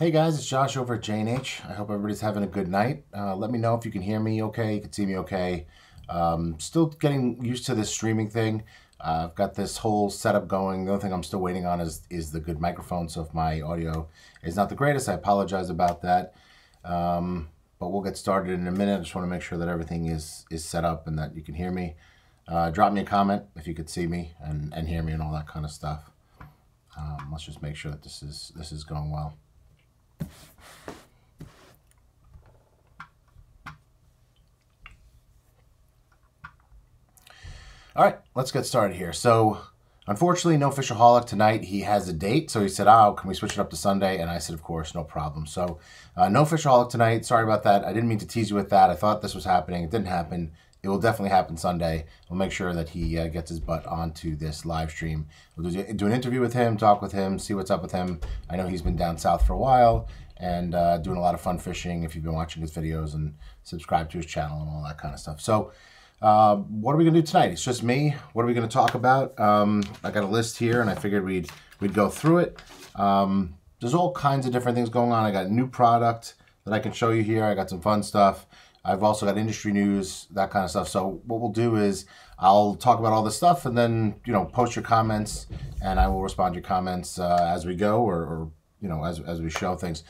Hey guys, it's Josh over at J&H. I hope everybody's having a good night. Let me know if you can hear me okay, you can see me okay. Still getting used to this streaming thing. I've got this whole setup going. The only thing I'm still waiting on is the good microphone, so if my audio is not the greatest, I apologize about that. But we'll get started in a minute. I just want to make sure that everything is set up and that you can hear me. Drop me a comment if you could see me and hear me and all that kind of stuff. Let's just make sure that this is going well. All right, let's get started here. So unfortunately, no Fishaholic tonight. He has a date, so he said, oh, can we switch it up to Sunday? And I said, of course, no problem. So no Fishaholic tonight. Sorry about that. I didn't mean to tease you with that. I thought this was happening. It didn't happen. It will definitely happen Sunday. We'll make sure that he gets his butt onto this live stream. We'll do an interview with him, talk with him, see what's up with him. I know he's been down south for a while and doing a lot of fun fishing if you've been watching his videos and subscribe to his channel and all that kind of stuff. So what are we gonna do tonight? It's just me. What are we gonna talk about? I got a list here and I figured we'd go through it. There's all kinds of different things going on. I got a new product that I can show you here. I got some fun stuff. I've also got industry news, that kind of stuff. So what we'll do is I'll talk about all this stuff and then, you know, post your comments and I will respond to your comments as we go or you know, as we show things.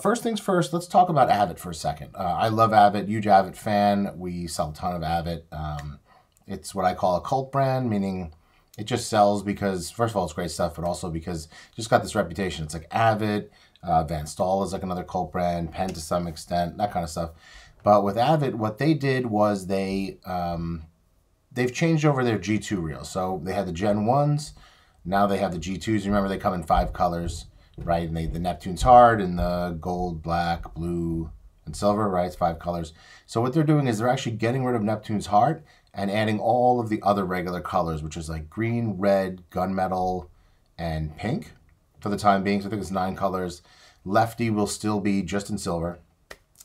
First things first, let's talk about Avid for a second. I love Avid, huge Avid fan. We sell a ton of Avid. It's what I call a cult brand, meaning it just sells because, first of all, it's great stuff, but also because it's just got this reputation. It's like Avid, Van Staal is like another cult brand, Penn to some extent, that kind of stuff. But with Avid, what they did was they've changed over their G2 reels. So they had the Gen 1s, now they have the G2s. Remember, they come in 5 colors, right? And the Neptune's Heart and the gold, black, blue, and silver, right? It's 5 colors. So what they're doing is they're actually getting rid of Neptune's Heart and adding all of the other regular colors, which is like green, red, gunmetal, and pink for the time being. So I think it's 9 colors. Lefty will still be just in silver.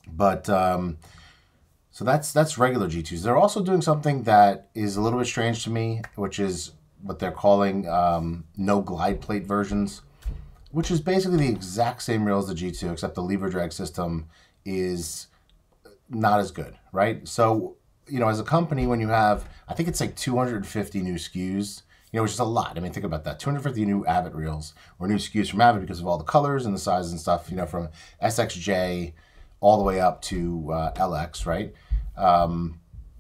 But so that's regular G2s. They're also doing something that is a little bit strange to me, which is what they're calling no glide plate versions, which is basically the exact same reel as the G2, except the lever drag system is not as good, right? So, you know, as a company, when you have, I think it's like 250 new SKUs, you know, which is a lot. I mean, think about that, 250 new Avid reels or new SKUs from Avid because of all the colors and the sizes and stuff, you know, from SXJ all the way up to LX, right?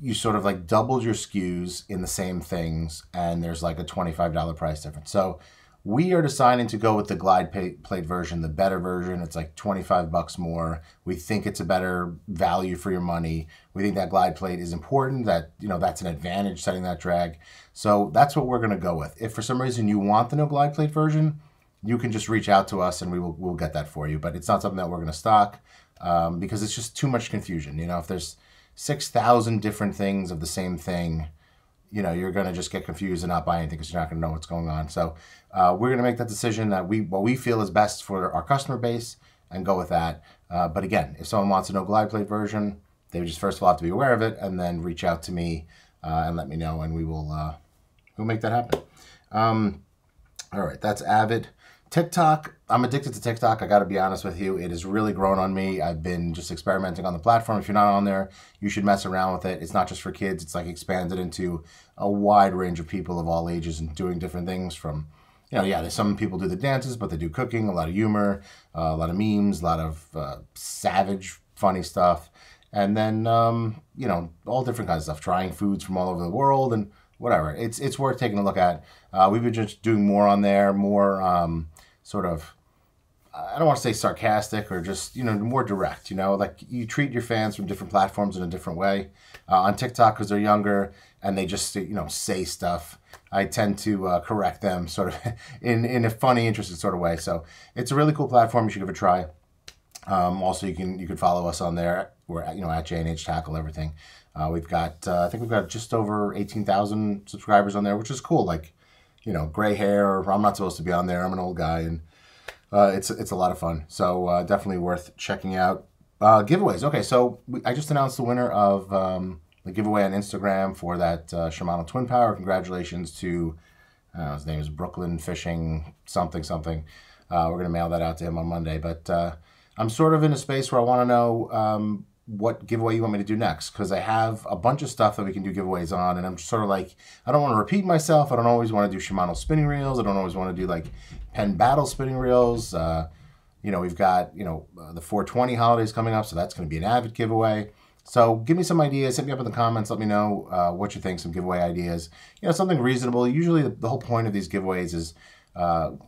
You sort of like doubled your SKUs in the same things and there's like a $25 price difference. So we are deciding to go with the glide plate version, the better version. It's like 25 bucks more. We think it's a better value for your money. We think that glide plate is important, that, you know, that's an advantage setting that drag. So that's what we're gonna go with. If for some reason you want the no glide plate version, you can just reach out to us and we'll get that for you, but it's not something that we're gonna stock. Because it's just too much confusion. You know, if there's 6,000 different things of the same thing, you know, you're going to just get confused and not buy anything because you're not going to know what's going on. So we're going to make that decision that what we feel is best for our customer base and go with that. But again, if someone wants a no glide plate version, they would just first of all have to be aware of it and then reach out to me and let me know and we'll make that happen. All right, that's Avid. TikTok, I'm addicted to TikTok. I got to be honest with you. It has really grown on me. I've been just experimenting on the platform. If you're not on there, you should mess around with it. It's not just for kids. It's like expanded into a wide range of people of all ages and doing different things from, you know, yeah, some people do the dances, but they do cooking, a lot of humor, a lot of memes, a lot of savage, funny stuff. And then, you know, all different kinds of stuff, trying foods from all over the world and whatever. It's worth taking a look at. We've been just doing more on there, more sort of, I don't want to say sarcastic or just, you know, more direct, you know, like you treat your fans from different platforms in a different way. On TikTok, because they're younger and they just, you know, say stuff, I tend to correct them sort of in a funny, interesting sort of way. So it's a really cool platform. You should give it a try. Also, you can follow us on there. We're at, you know, at J&H Tackle Everything. We've got, I think we've got just over 18,000 subscribers on there, which is cool. Like, you know, gray hair, I'm not supposed to be on there. I'm an old guy, and it's a lot of fun. So definitely worth checking out. Giveaways. Okay, so I just announced the winner of the giveaway on Instagram for that Shimano Twin Power. Congratulations to, his name is Brooklyn Fishing something. We're going to mail that out to him on Monday. But I'm sort of in a space where I want to know what giveaway you want me to do next, because I have a bunch of stuff that we can do giveaways on, and I'm sort of like, I don't want to repeat myself. I don't always want to do Shimano spinning reels. I don't always want to do like Penn Battle spinning reels. You know, we've got, you know, the 420 holidays coming up, so that's going to be an Avid giveaway. So give me some ideas. Hit me up in the comments. Let me know what you think, some giveaway ideas. You know, something reasonable. Usually the whole point of these giveaways is,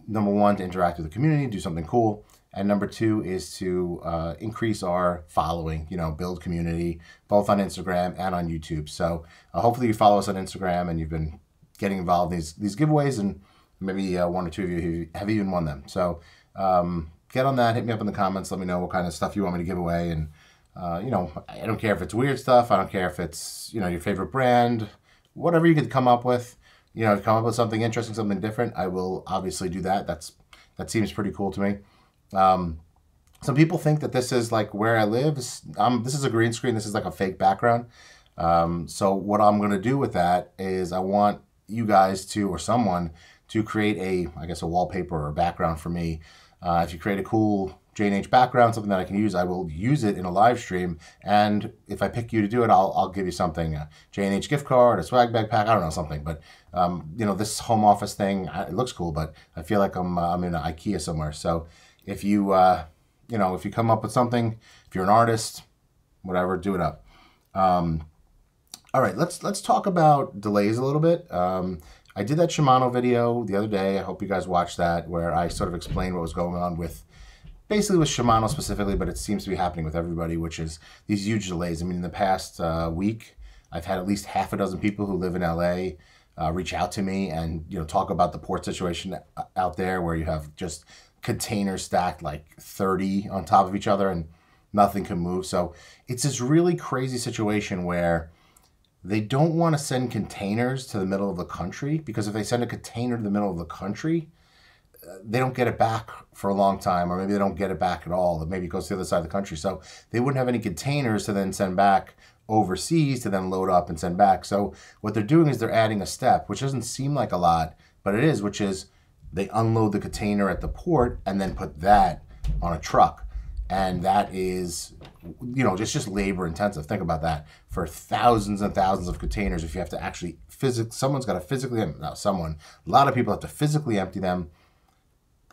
number one, to interact with the community, do something cool. And number two is to increase our following, you know, build community, both on Instagram and on YouTube. So hopefully you follow us on Instagram and you've been getting involved in these giveaways, and maybe one or two of you have even won them. So get on that. Hit me up in the comments. Let me know what kind of stuff you want me to give away. And, you know, I don't care if it's weird stuff. I don't care if it's, you know, your favorite brand, whatever you could come up with. You know, if you come up with something interesting, something different, I will obviously do that. That seems pretty cool to me. Some people think that this is like where I live. This is a green screen. This is like a fake background. So what I'm going to do with that is I want you guys to, or someone to, create a, I guess, a wallpaper or a background for me. If you create a cool J&H background, something that I can use, I will use it in a live stream. And if I pick you to do it, I'll give you something, a J&H gift card, a swag bag pack, I don't know, something. But, you know, this home office thing, it looks cool, but I feel like I'm in IKEA somewhere. So if you, you know, if you come up with something, if you're an artist, whatever, do it up. All right, let's talk about delays a little bit. I did that Shimano video the other day. I hope you guys watched that, where I sort of explained what was going on with, basically with Shimano specifically, but it seems to be happening with everybody, which is these huge delays. I mean, in the past week, I've had at least half a dozen people who live in LA reach out to me and, you know, talk about the port situation out there, where you have just containers stacked like 30 on top of each other and nothing can move. So it's this really crazy situation where they don't want to send containers to the middle of the country, because if they send a container to the middle of the country, they don't get it back for a long time, or maybe they don't get it back at all. Or maybe it goes to the other side of the country. So they wouldn't have any containers to then send back overseas to then load up and send back. So what they're doing is they're adding a step, which doesn't seem like a lot, but it is, which is they unload the container at the port and then put that on a truck. And that is, you know, just labor intensive. Think about that. For thousands and thousands of containers, if you have to actually someone's got to physically, not someone, a lot of people have to physically empty them.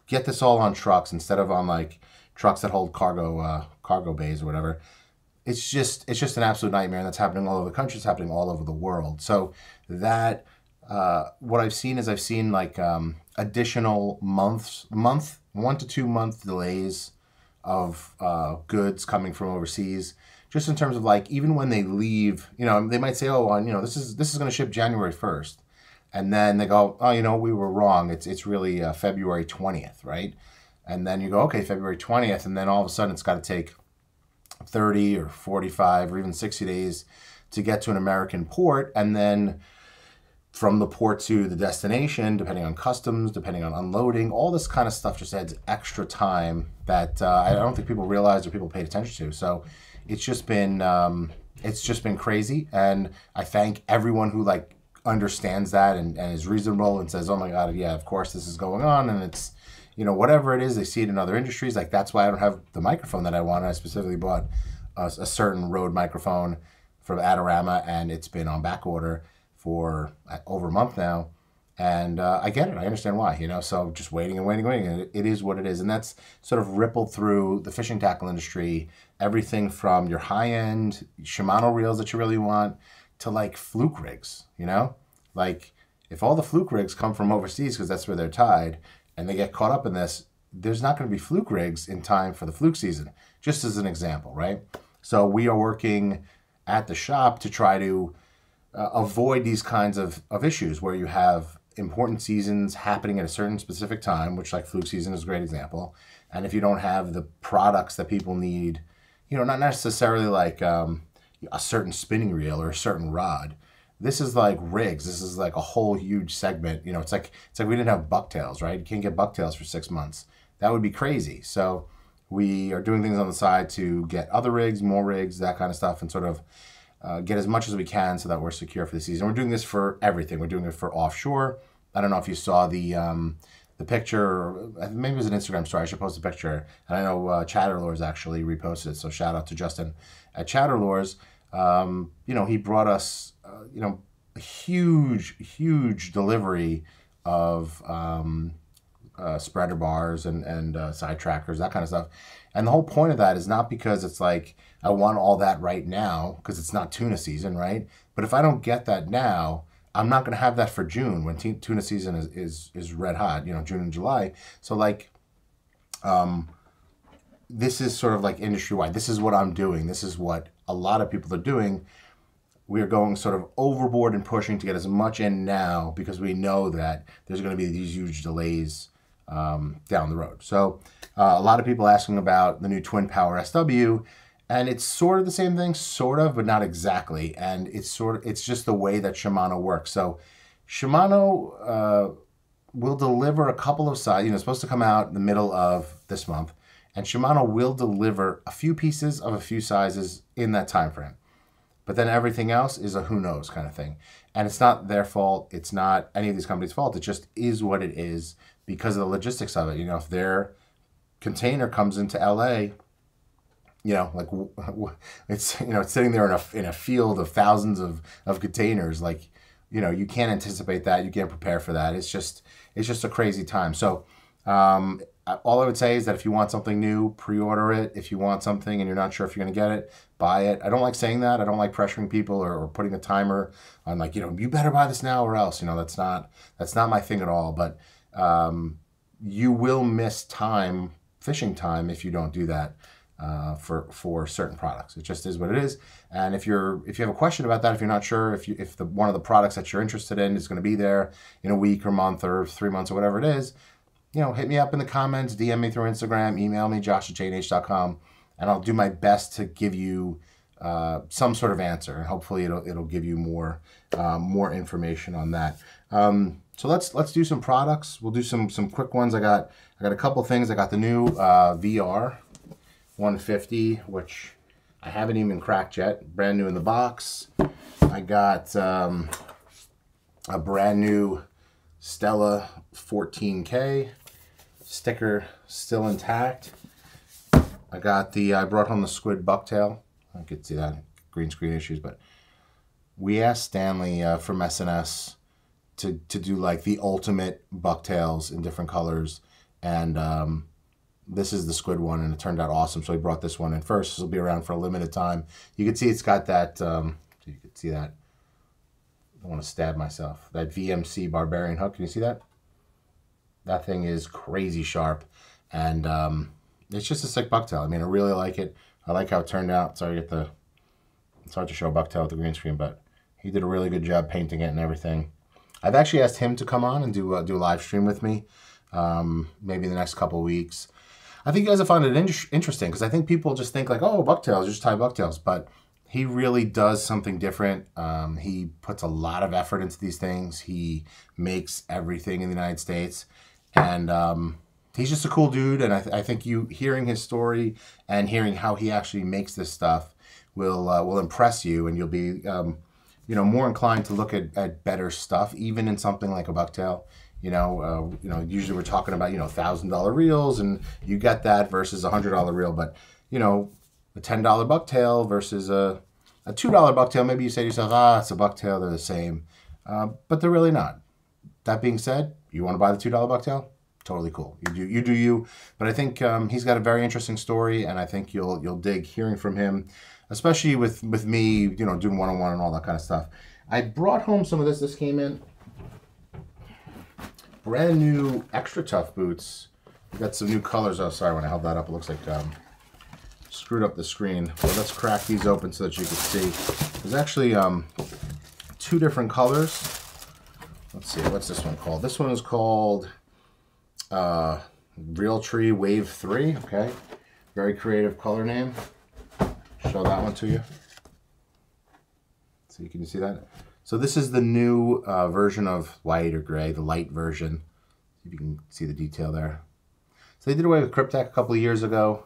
Get this all on trucks instead of on like trucks that hold cargo bays or whatever. It's just an absolute nightmare, and that's happening all over the country. It's happening all over the world. So that what I've seen is like additional month 1 to 2 month delays of goods coming from overseas. Just in terms of like, even when they leave, you know, they might say, oh, well, you know, this is going to ship January 1st. And then they go, oh, you know, we were wrong. It's really February 20th, right? And then you go, okay, February 20th. And then all of a sudden it's got to take 30 or 45 or even 60 days to get to an American port. And then from the port to the destination, depending on customs, depending on unloading, all this kind of stuff just adds extra time that I don't think people realized or people paid attention to. So it's just been crazy. And I thank everyone who like, understands that and is reasonable and says, oh my God, yeah, of course this is going on. And it's, you know, whatever it is, they see it in other industries. Like, that's why I don't have the microphone that I want. I specifically bought a certain Rode microphone from Adorama, and it's been on back order for over a month now. And I get it. I understand why, you know, so just waiting and waiting and waiting. It is what it is. And that's sort of rippled through the fishing tackle industry, everything from your high-end Shimano reels that you really want to like fluke rigs, you know? Like, if all the fluke rigs come from overseas because that's where they're tied, and they get caught up in this, there's not going to be fluke rigs in time for the fluke season, just as an example, right? So we are working at the shop to try to avoid these kinds of issues where you have important seasons happening at a certain specific time, which like fluke season is a great example. And if you don't have the products that people need, you know, not necessarily like, a certain spinning reel or a certain rod. This is like rigs. This is like a whole huge segment. You know, it's like we didn't have bucktails, right? You can't get bucktails for 6 months. That would be crazy. So we are doing things on the side to get other rigs, more rigs, that kind of stuff, and sort of get as much as we can so that we're secure for the season. We're doing this for everything. We're doing it for offshore. I don't know if you saw the the picture, maybe it was an Instagram story, I should post a picture. And I know Chatter Lures actually reposted it, so shout out to Justin at Chatter Lures. You know, he brought us, you know, a huge, huge delivery of spreader bars and side trackers, that kind of stuff. And the whole point of that is not because it's like, I want all that right now, because it's not tuna season, right? But if I don't get that now, I'm not going to have that for June when tuna season is red hot, you know, June and July. So like, this is sort of like industry-wide. This is what I'm doing. This is what a lot of people are doing. We are going sort of overboard and pushing to get as much in now because we know that there's going to be these huge delays down the road. So a lot of people asking about the new Twin Power SW. And it's sort of the same thing, sort of, but not exactly. And it's sort of, it's just the way that Shimano works. So Shimano will deliver a couple of sizes. You know, it's supposed to come out in the middle of this month. And Shimano will deliver a few pieces of a few sizes in that time frame. But then everything else is a who knows kind of thing. And it's not their fault. It's not any of these companies' fault. It just is what it is because of the logistics of it. You know, if their container comes into LA, you know, like it's, you know, it's sitting there in a field of thousands of containers. Like, you know, you can't anticipate that. You can't prepare for that. It's just a crazy time. So all I would say is that if you want something new, pre-order it. If you want something and you're not sure if you're going to get it, buy it. I don't like saying that. I don't like pressuring people or putting a timer on like, you know, you better buy this now or else. You know, that's not my thing at all. But you will miss time, fishing time, if you don't do that. For certain products, it just is what it is. And if you have a question about that, if you're not sure if one of the products that you're interested in is going to be there in a week or month or 3 months or whatever it is, you know, hit me up in the comments, DM me through Instagram, email me josh@jnh.com, and I'll do my best to give you some sort of answer. And hopefully it'll give you more information on that. So let's do some products. We'll do some quick ones. I got a couple things. I got the new VR150, which I haven't even cracked yet, brand new in the box. I got a brand new Stella 14K sticker, still intact. I brought home the squid bucktail. I could see that green screen issues, but we asked Stanley from SNS to do like the ultimate bucktails in different colors, and this is the squid one, and it turned out awesome. So he brought this one in first. This will be around for a limited time. You can see it's got that, you can see that, I don't want to stab myself, that VMC Barbarian hook. Can you see that? That thing is crazy sharp, and it's just a sick bucktail. I mean, I really like it. I like how it turned out. Sorry to get the, it's hard to show a bucktail with the green screen, but he did a really good job painting it and everything. I've actually asked him to come on and do a live stream with me, maybe in the next couple of weeks. I think you guys have found it interesting because I think people just think like, oh, bucktails, just tie bucktails. But he really does something different. He puts a lot of effort into these things. He makes everything in the United States. And he's just a cool dude. And I think you hearing his story and hearing how he actually makes this stuff will impress you. And you'll be you know, more inclined to look at better stuff, even in something like a bucktail. You know, usually we're talking about, you know, $1,000 reels, and you get that versus $100 reel. But, you know, a $10 bucktail versus a $2 bucktail, maybe you say to yourself, ah, it's a bucktail, they're the same. But they're really not. That being said, you want to buy the $2 bucktail? Totally cool. You do you. But I think he's got a very interesting story, and I think you'll dig hearing from him, especially with me, you know, doing one-on-one and all that kind of stuff. I brought home some of this. This came in. Brand new Extra Tough boots. We got some new colors. Oh, sorry, when I held that up, it looks like screwed up the screen. Well, let's crack these open so that you can see. There's actually two different colors. Let's see, what's this one called? This one is called Realtree Wave 3, okay? Very creative color name. Show that one to you. See, can you see that? So this is the new version of white or gray, the light version. If you can see the detail there. So they did away with Cryptek a couple of years ago.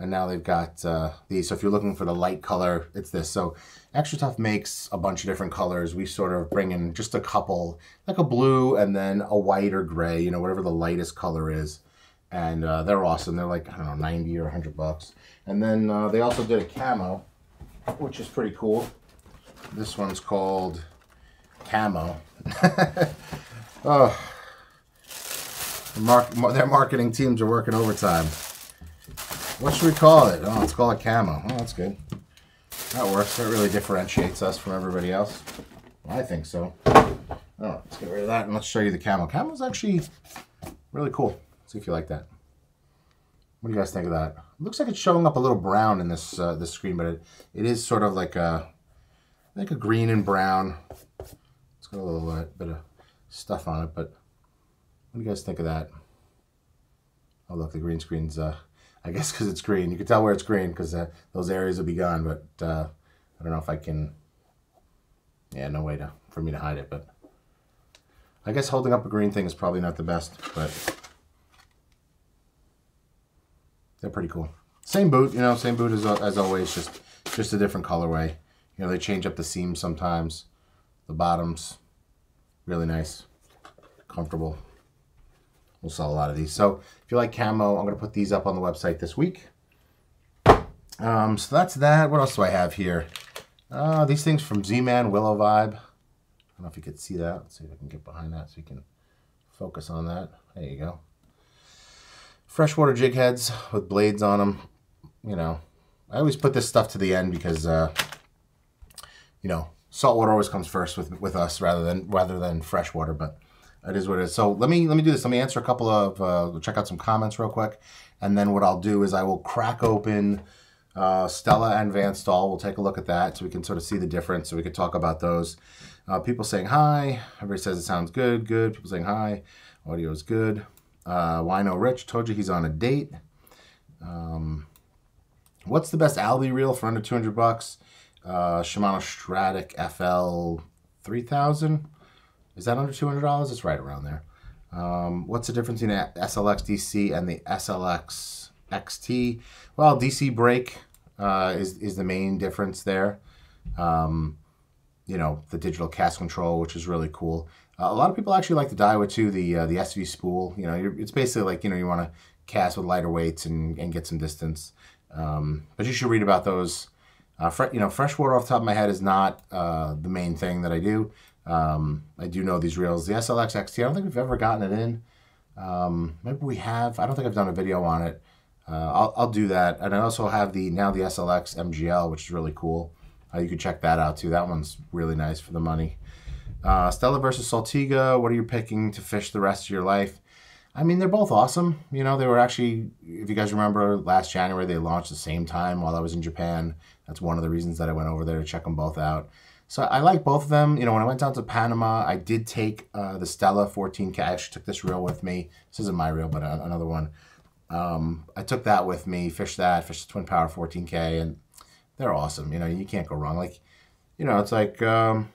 And now they've got these. So if you're looking for the light color, it's this. So Extra Tough makes a bunch of different colors. We sort of bring in just a couple, like a blue and then a white or gray, you know, whatever the lightest color is. And they're awesome. They're like, I don't know, 90 or 100 bucks. And then they also did a camo, which is pretty cool. This one's called Camo. Oh, their marketing teams are working overtime. What should we call it? Oh, let's call it Camo. Oh, that's good. That works. That really differentiates us from everybody else. Well, I think so. Oh, let's get rid of that and let's show you the Camo. Camo's actually really cool. See if you like that. What do you guys think of that? It looks like it's showing up a little brown in this this screen, but it is sort of like a green and brown. It's got a little bit of stuff on it, but what do you guys think of that? Oh, look, the green screen's, I guess because it's green. You can tell where it's green because those areas will be gone, but I don't know if I can, yeah, no way for me to hide it, but I guess holding up a green thing is probably not the best, but they're pretty cool. Same boot, you know, same boot as always, just a different colorway. You know, they change up the seams sometimes. The bottoms, really nice, comfortable. We'll sell a lot of these. So if you like camo, I'm going to put these up on the website this week. So that's that. What else do I have here? These things from Z-Man, Willow Vibe. I don't know if you could see that. Let's see if I can get behind that so you can focus on that. There you go. Freshwater jig heads with blades on them. You know, I always put this stuff to the end because, you know, saltwater always comes first with us rather than freshwater, but it is what it is. So let me do this. Let me answer a couple of check out some comments real quick, and then what I'll do is I will crack open Stella and Van Staal. We'll take a look at that so we can sort of see the difference. So we can talk about those. People saying hi. Everybody says it sounds good. Good. People saying hi. Audio is good. Wino Rich told you he's on a date. What's the best Albi reel for under 200 bucks? Shimano Stratic FL 3000. Is that under $200? It's right around there. What's the difference between SLX DC and the SLX XT? Well, DC brake is the main difference there. You know, the digital cast control, which is really cool. A lot of people actually like the Daiwa too, the SV spool. You know, it's basically like, you know, you want to cast with lighter weights and get some distance. But you should read about those. You know, freshwater off the top of my head is not the main thing that I do. I do know these reels. The SLX XT, I don't think we've ever gotten it in. Maybe we have. I don't think I've done a video on it. I'll do that. And I also have now the SLX MGL, which is really cool. You can check that out too. That one's really nice for the money. Stella versus Saltiga, what are you picking to fish the rest of your life? I mean, they're both awesome. You know, they were actually, if you guys remember, last January, they launched the same time while I was in Japan. That's one of the reasons that I went over there to check them both out. So I like both of them. You know, when I went down to Panama, I did take the Stella 14K. I actually took this reel with me. This isn't my reel, but another one. I took that with me, fished the Twin Power 14K, and they're awesome. You know, you can't go wrong. Like, you know, it's like you're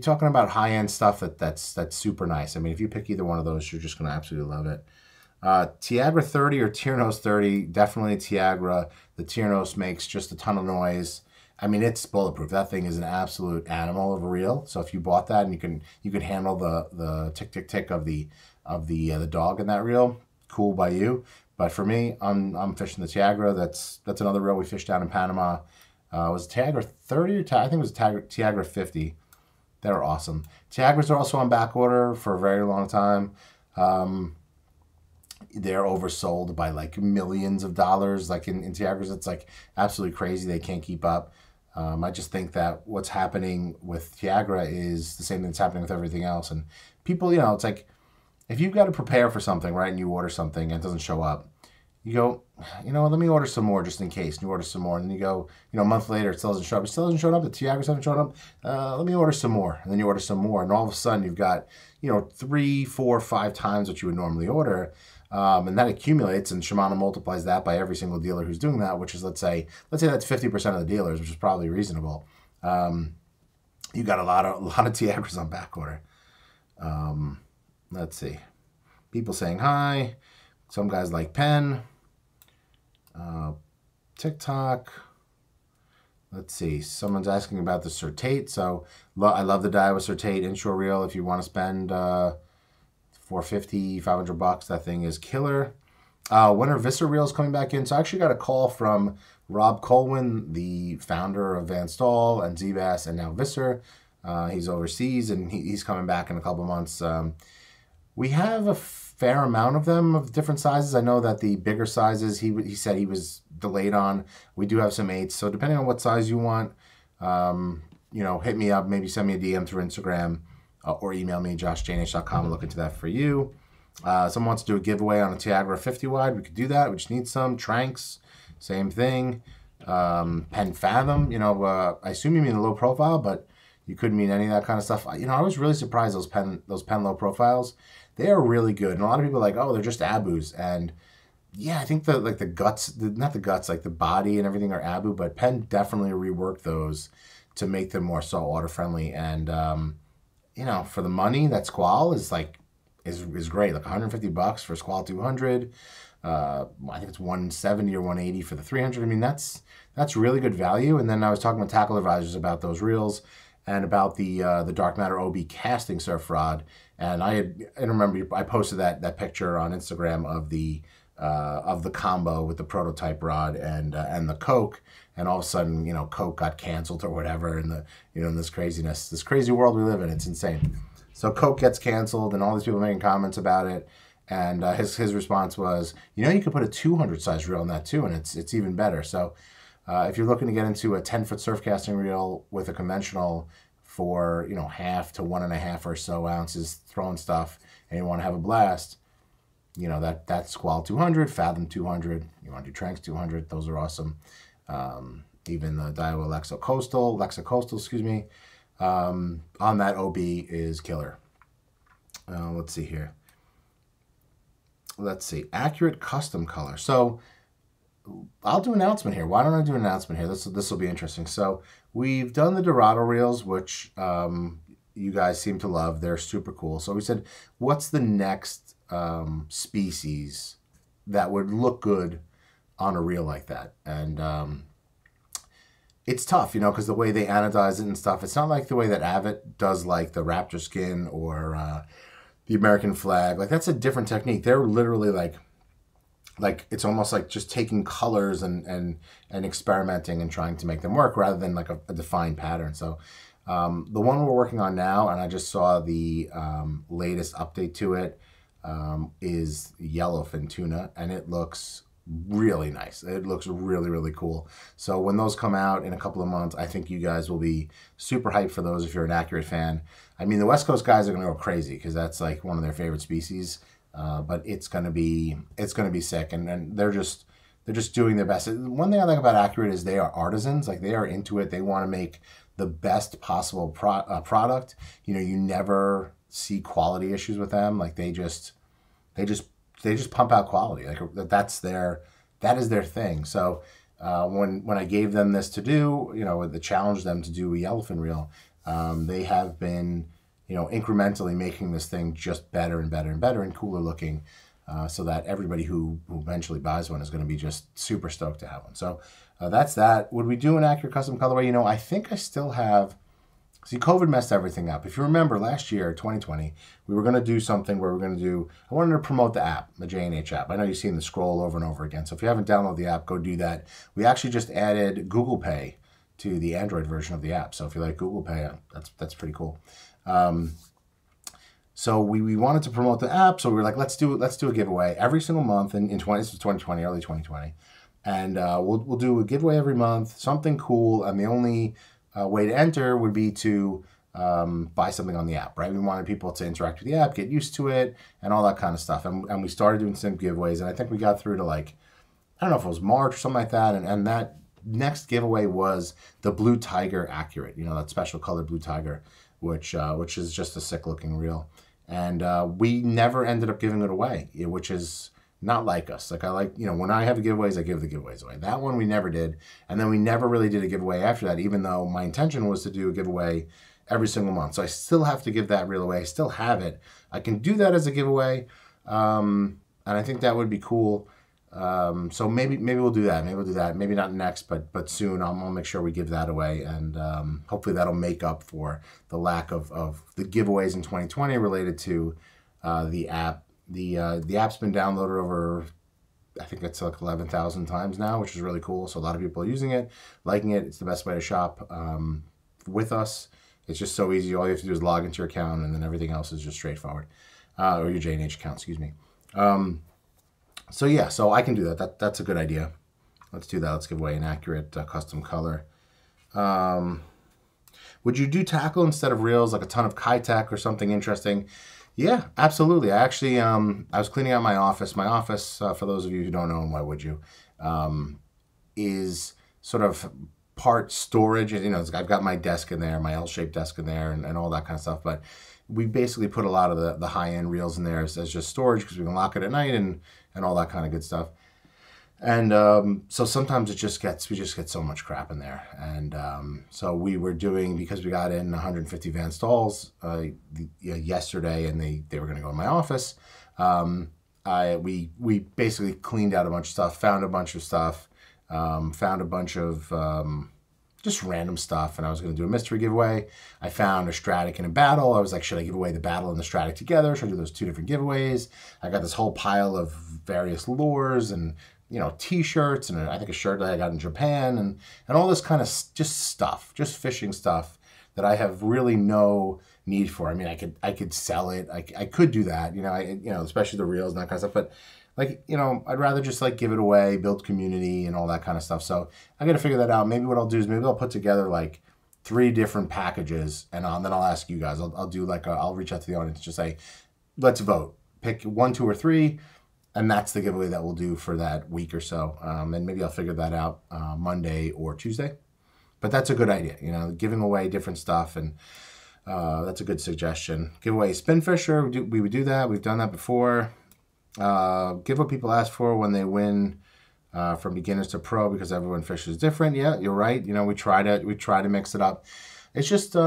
talking about high-end stuff that's super nice. I mean, if you pick either one of those, you're just going to absolutely love it. Tiagra 30 or Tiernos 30, definitely Tiagra. The Tiernos makes just a ton of noise. I mean, it's bulletproof. That thing is an absolute animal of a reel. So if you bought that and you can handle the tick tick tick of the dog in that reel, cool by you. But for me, I'm fishing the Tiagra. That's another reel we fished down in Panama. Was it Tiagra 30 or I think it was Tiagra 50. They're awesome. Tiagras are also on back order for a very long time. They're oversold by like millions of dollars. Like in Tiagras, it's like absolutely crazy. They can't keep up. I just think that what's happening with Tiagra is the same thing that's happening with everything else. And people, you know, it's like if you've got to prepare for something, right, and you order something and it doesn't show up, you go, you know, let me order some more just in case. And you order some more. And then you go, you know, a month later, it still doesn't show up. It still hasn't shown up. The Tiagras haven't shown up. Let me order some more. And then you order some more. And all of a sudden, you've got, you know, 3, 4, 5 times what you would normally order. And that accumulates, and Shimano multiplies that by every single dealer who's doing that, which is, let's say that's 50% of the dealers, which is probably reasonable. You got a lot of Tiagras on back order. Let's see. People saying hi. Some guys like Penn. TikTok. Let's see, someone's asking about the Certate. So I love the Daiwa Certate inshore reel. If you want to spend $450, $500, that thing is killer. When are Visser reels coming back in? So I actually got a call from Rob Colwin, the founder of Van Staal and Zbass and now Visser. He's overseas and he's coming back in a couple months. We have a fair amount of them of different sizes. I know that the bigger sizes he said he was delayed on. We do have some 8s, so depending on what size you want, you know, hit me up, maybe send me a DM through Instagram, or email me josh@jnh.com. I'll look into that for you. Someone wants to do a giveaway on a Tiagra 50 wide. We could do that. We just need some Tranx, same thing. Penn Fathom, you know, I assume you mean the low profile, but you could mean any of that kind of stuff. You know, I was really surprised those Penn low profiles. They are really good, and a lot of people are like, oh, they're just abus, and yeah, I think the guts, not the guts, like the body and everything are abu, but Penn definitely reworked those to make them more saltwater friendly. And you know, for the money, that Squall is like is great, like $150 for Squall 200. I think it's 170 or 180 for the 300. I mean, that's really good value. And then I was talking with Tackle Advisors about those reels and about the Dark Matter OB casting surf rod. And I remember I posted that picture on Instagram of the combo with the prototype rod and the Coke, and all of a sudden, you know, Coke got canceled or whatever, and in this craziness, this crazy world we live in, it's insane. So Coke gets canceled, and all these people making comments about it, and his response was, you know, you could put a 200 size reel in that too, and it's even better. So if you're looking to get into a 10-foot surf casting reel with a conventional for, you know, 1.5 to 1.5 or so ounces throwing stuff, and you want to have a blast, you know, that Squall 200, Fathom 200, you want to do Tranx 200, those are awesome. Even the Daiwa Lexa Coastal, excuse me, on that OB is killer. Let's see here. Let's see, Accurate custom color. So I'll do an announcement here. Why don't I do an announcement here? This will be interesting. So we've done the Dorado reels, which you guys seem to love. They're super cool. So we said, what's the next species that would look good on a reel like that? And it's tough, you know, because the way they anodize it and stuff, it's not like the way that Avid does, like the raptor skin or the American flag. Like, that's a different technique. They're literally like it's almost like just taking colors and experimenting and trying to make them work rather than like a defined pattern. So the one we're working on now, and I just saw the latest update to it, is yellowfin tuna, and it looks really nice. It looks really, really cool. So when those come out in a couple of months, I think you guys will be super hyped for those if you're an Accurate fan. I mean, the West Coast guys are going to go crazy because that's like one of their favorite species. But it's gonna be sick, and they're just doing their best. One thing I like about Accurate is they are artisans. Like, they are into it. They want to make the best possible product. You know, you never see quality issues with them. Like, they just pump out quality. Like, that is their thing. So when I gave them this to do, you know, the challenge them to do a yellowfin reel, they have been, you know, incrementally making this thing just better and better and better and cooler looking, so that everybody who eventually buys one is going to be just super stoked to have one. So that's that. Would we do an Accurate custom colorway? You know, I think I still have... See, COVID messed everything up. If you remember last year, 2020, we were going to do something where I wanted to promote the app, the J&H app. I know you've seen the scroll over and over again. So if you haven't downloaded the app, go do that. We actually just added Google Pay to the Android version of the app. So if you like Google Pay, that's pretty cool. So we wanted to promote the app, so we were like, let's do a giveaway every single month in early 2020, and we'll do a giveaway every month, something cool, and the only way to enter would be to buy something on the app, right? We wanted people to interact with the app, get used to it, and all that kind of stuff, and we started doing some giveaways, and I think we got through to, like, I don't know if it was March or something like that, and that next giveaway was the Blue Tiger Accurate, you know, that special color Blue Tiger, which is just a sick looking reel, and we never ended up giving it away, which is not like us. Like, I like, you know, when I have giveaways, I give the giveaways away. That one we never did, and then we never really did a giveaway after that, even though my intention was to do a giveaway every single month. So I still have to give that reel away. I still have it. I can do that as a giveaway, and I think that would be cool. So maybe we'll do that. Maybe we'll do that. Maybe not next, but soon. I'll make sure we give that away, and hopefully that'll make up for the lack of the giveaways in 2020 related to the app. The app's been downloaded over, I think it's like 11,000 times now, which is really cool. So a lot of people are using it, liking it. It's the best way to shop with us. It's just so easy. All you have to do is log into your account, and then everything else is just straightforward. Or your J&H account, excuse me. So yeah, so I can do that. That's a good idea. Let's do that. Let's give away an Accurate custom color. Would you do tackle instead of reels, like a ton of Kai-Tech or something interesting? Yeah, absolutely. I actually, I was cleaning out my office. My office, for those of you who don't know, and why would you, is sort of part storage. You know, I've got my desk in there, my L-shaped desk in there, and all that kind of stuff. But we basically put a lot of the high-end reels in there as just storage, because we can lock it at night and all that kind of good stuff. And so sometimes it just gets, we just get so much crap in there. And so we were doing, because we got in 150 Van Staals yesterday, and they were going to go in my office. We basically cleaned out a bunch of stuff, found a bunch of stuff, found a bunch of just random stuff. And I was going to do a mystery giveaway. I found a Stratic and a Battle. I was like, should I give away the Battle and the Stratic together? Should I do those two different giveaways? I got this whole pile of various lures and, you know, t-shirts, and I think a shirt that I got in Japan, and all this kind of just stuff, just fishing stuff that I have really no need for. I mean, I could sell it. I could do that, you know, especially the reels and that kind of stuff. But like, you know, I'd rather just like give it away, build community and all that kind of stuff. So I got to figure that out. Maybe what I'll do is maybe I'll put together like 3 different packages, and then I'll ask you guys. I'll do like, I'll reach out to the audience and just say, let's vote. Pick 1, 2, or 3. And that's the giveaway that we'll do for that week or so. And maybe I'll figure that out Monday or Tuesday. But that's a good idea, you know, giving away different stuff. And that's a good suggestion. Give away a spinfisher. We would do that. We've done that before. Give what people ask for when they win, from beginners to pro, because everyone fishes different. Yeah, you're right. You know, we try to mix it up. It's just, you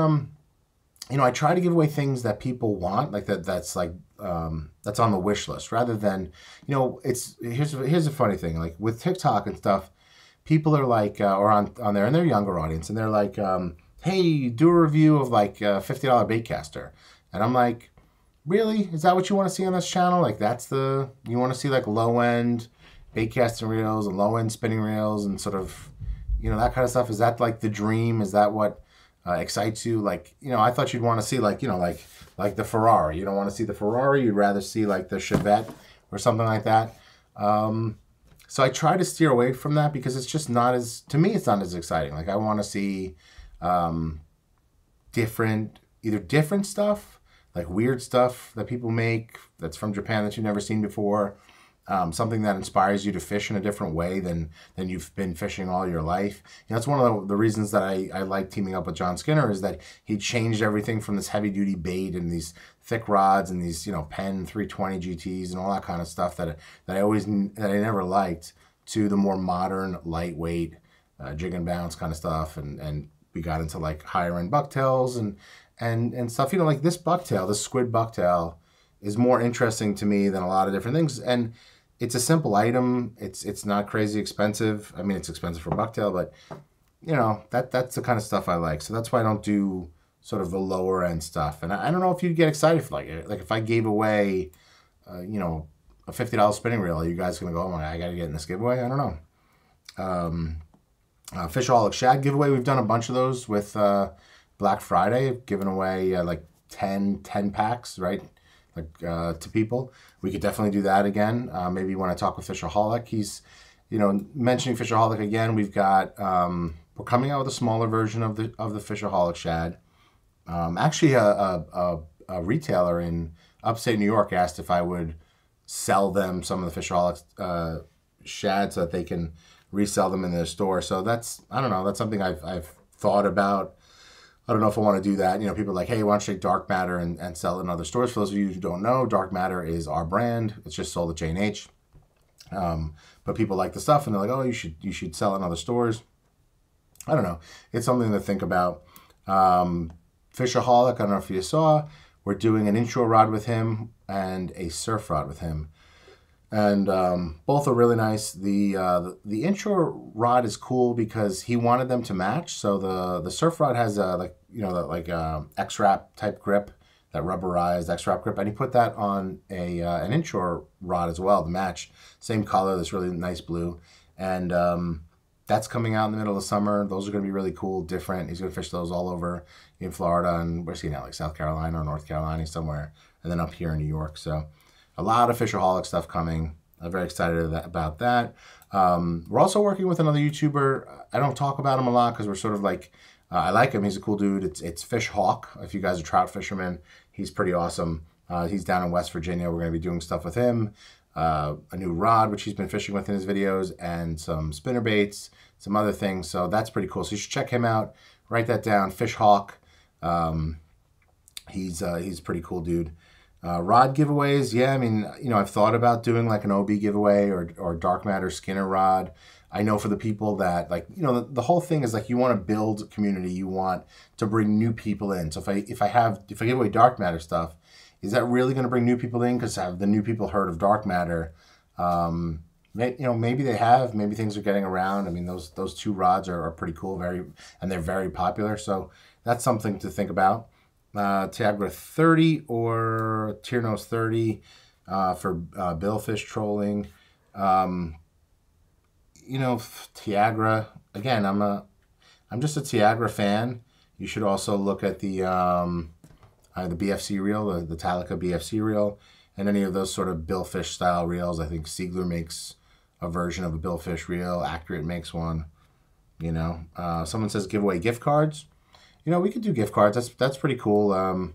know, I try to give away things that people want, like that's on the wish list, rather than, you know, here's a funny thing, like with TikTok and stuff, people are like, or on there, and they're younger audience, and they're like, hey, do a review of like a $50 baitcaster, and I'm like, really? Is that what you want to see on this channel? Like, you want to see like low-end baitcasting reels and low-end spinning reels and sort of, you know, that kind of stuff? Is that like the dream? Is that what excites you? Like, you know, I thought you'd want to see like, you know, like the Ferrari. You don't want to see the Ferrari. You'd rather see like the Chevette or something like that. So I try to steer away from that, because it's just not as, to me, it's not as exciting. Like, I want to see different stuff, like weird stuff that people make that's from Japan that you've never seen before, something that inspires you to fish in a different way than you've been fishing all your life. You know, that's one of the reasons that I like teaming up with John Skinner, is that he changed everything from this heavy-duty bait and these thick rods and these, you know, Penn 320 GTs and all that kind of stuff that I never liked, to the more modern, lightweight, jig and bounce kind of stuff, and we got into like higher-end bucktails and stuff. You know, like this bucktail, this squid bucktail, is more interesting to me than a lot of different things. And it's a simple item. It's not crazy expensive. I mean, it's expensive for bucktail, but you know, that's the kind of stuff I like. So that's why I don't do sort of the lower end stuff. And I don't know if you'd get excited for like if I gave away, you know, a $50 spinning reel, are you guys gonna go, oh my God, I gotta get in this giveaway? I don't know. Fishaholic Shad giveaway. We've done a bunch of those with, Black Friday, giving away like 10 packs, right? Like to people. We could definitely do that again. Maybe when I talk with Fishaholic, he's, you know, mentioning Fishaholic again. We've got, we're coming out with a smaller version of the Fishaholic Shad. Actually, a retailer in upstate New York asked if I would sell them some of the Fishaholic Shad so that they can resell them in their store. So that's, I don't know, that's something I've thought about. I don't know if I want to do that. You know, people are like, hey, why don't you take Dark Matter and sell it in other stores? For those of you who don't know, Dark Matter is our brand. It's just sold at J&H. But people like the stuff, and they're like, oh, you should sell it in other stores. I don't know. It's something to think about. Fishaholic, I don't know if you saw, we're doing an intro rod with him and a surf rod with him. and both are really nice. The inshore rod is cool because he wanted them to match. So the surf rod has a X-Wrap type grip, that rubberized X-Wrap grip, and he put that on a an inshore rod as well to match. Same color, this really nice blue, and that's coming out in the middle of summer. Those are going to be really cool, different. He's going to fish those all over in Florida and where's he now, like South Carolina or North Carolina somewhere, and then up here in New York. So a lot of Fishaholic stuff coming. I'm very excited about that. We're also working with another YouTuber. I don't talk about him a lot because we're sort of like, I like him. He's a cool dude. It's Fish Hawk. If you guys are trout fishermen, he's pretty awesome. He's down in West Virginia. We're going to be doing stuff with him. A new rod, which he's been fishing with in his videos, and some spinner baits, some other things. So that's pretty cool. So you should check him out. Write that down, Fish Hawk. He's a pretty cool dude. Rod giveaways, yeah, I mean, you know, I've thought about doing like an OB giveaway or Dark Matter Skinner rod. I know for the people that, like, you know, the whole thing is like you want to build community. You want to bring new people in. So if I give away Dark Matter stuff, is that really going to bring new people in? Because have the new people heard of Dark Matter? You know, maybe they have. Maybe things are getting around. I mean, those two rods are pretty cool, and they're very popular. So that's something to think about. Tiagra 30 or Tiernos 30 for billfish trolling. You know, Tiagra, again, I'm just a Tiagra fan. You should also look at the BFC reel, the Talica BFC reel, and any of those sort of billfish style reels. I think Siegler makes a version of a billfish reel. Accurate makes one, you know. Someone says give away gift cards. You know, we could do gift cards. That's pretty cool. You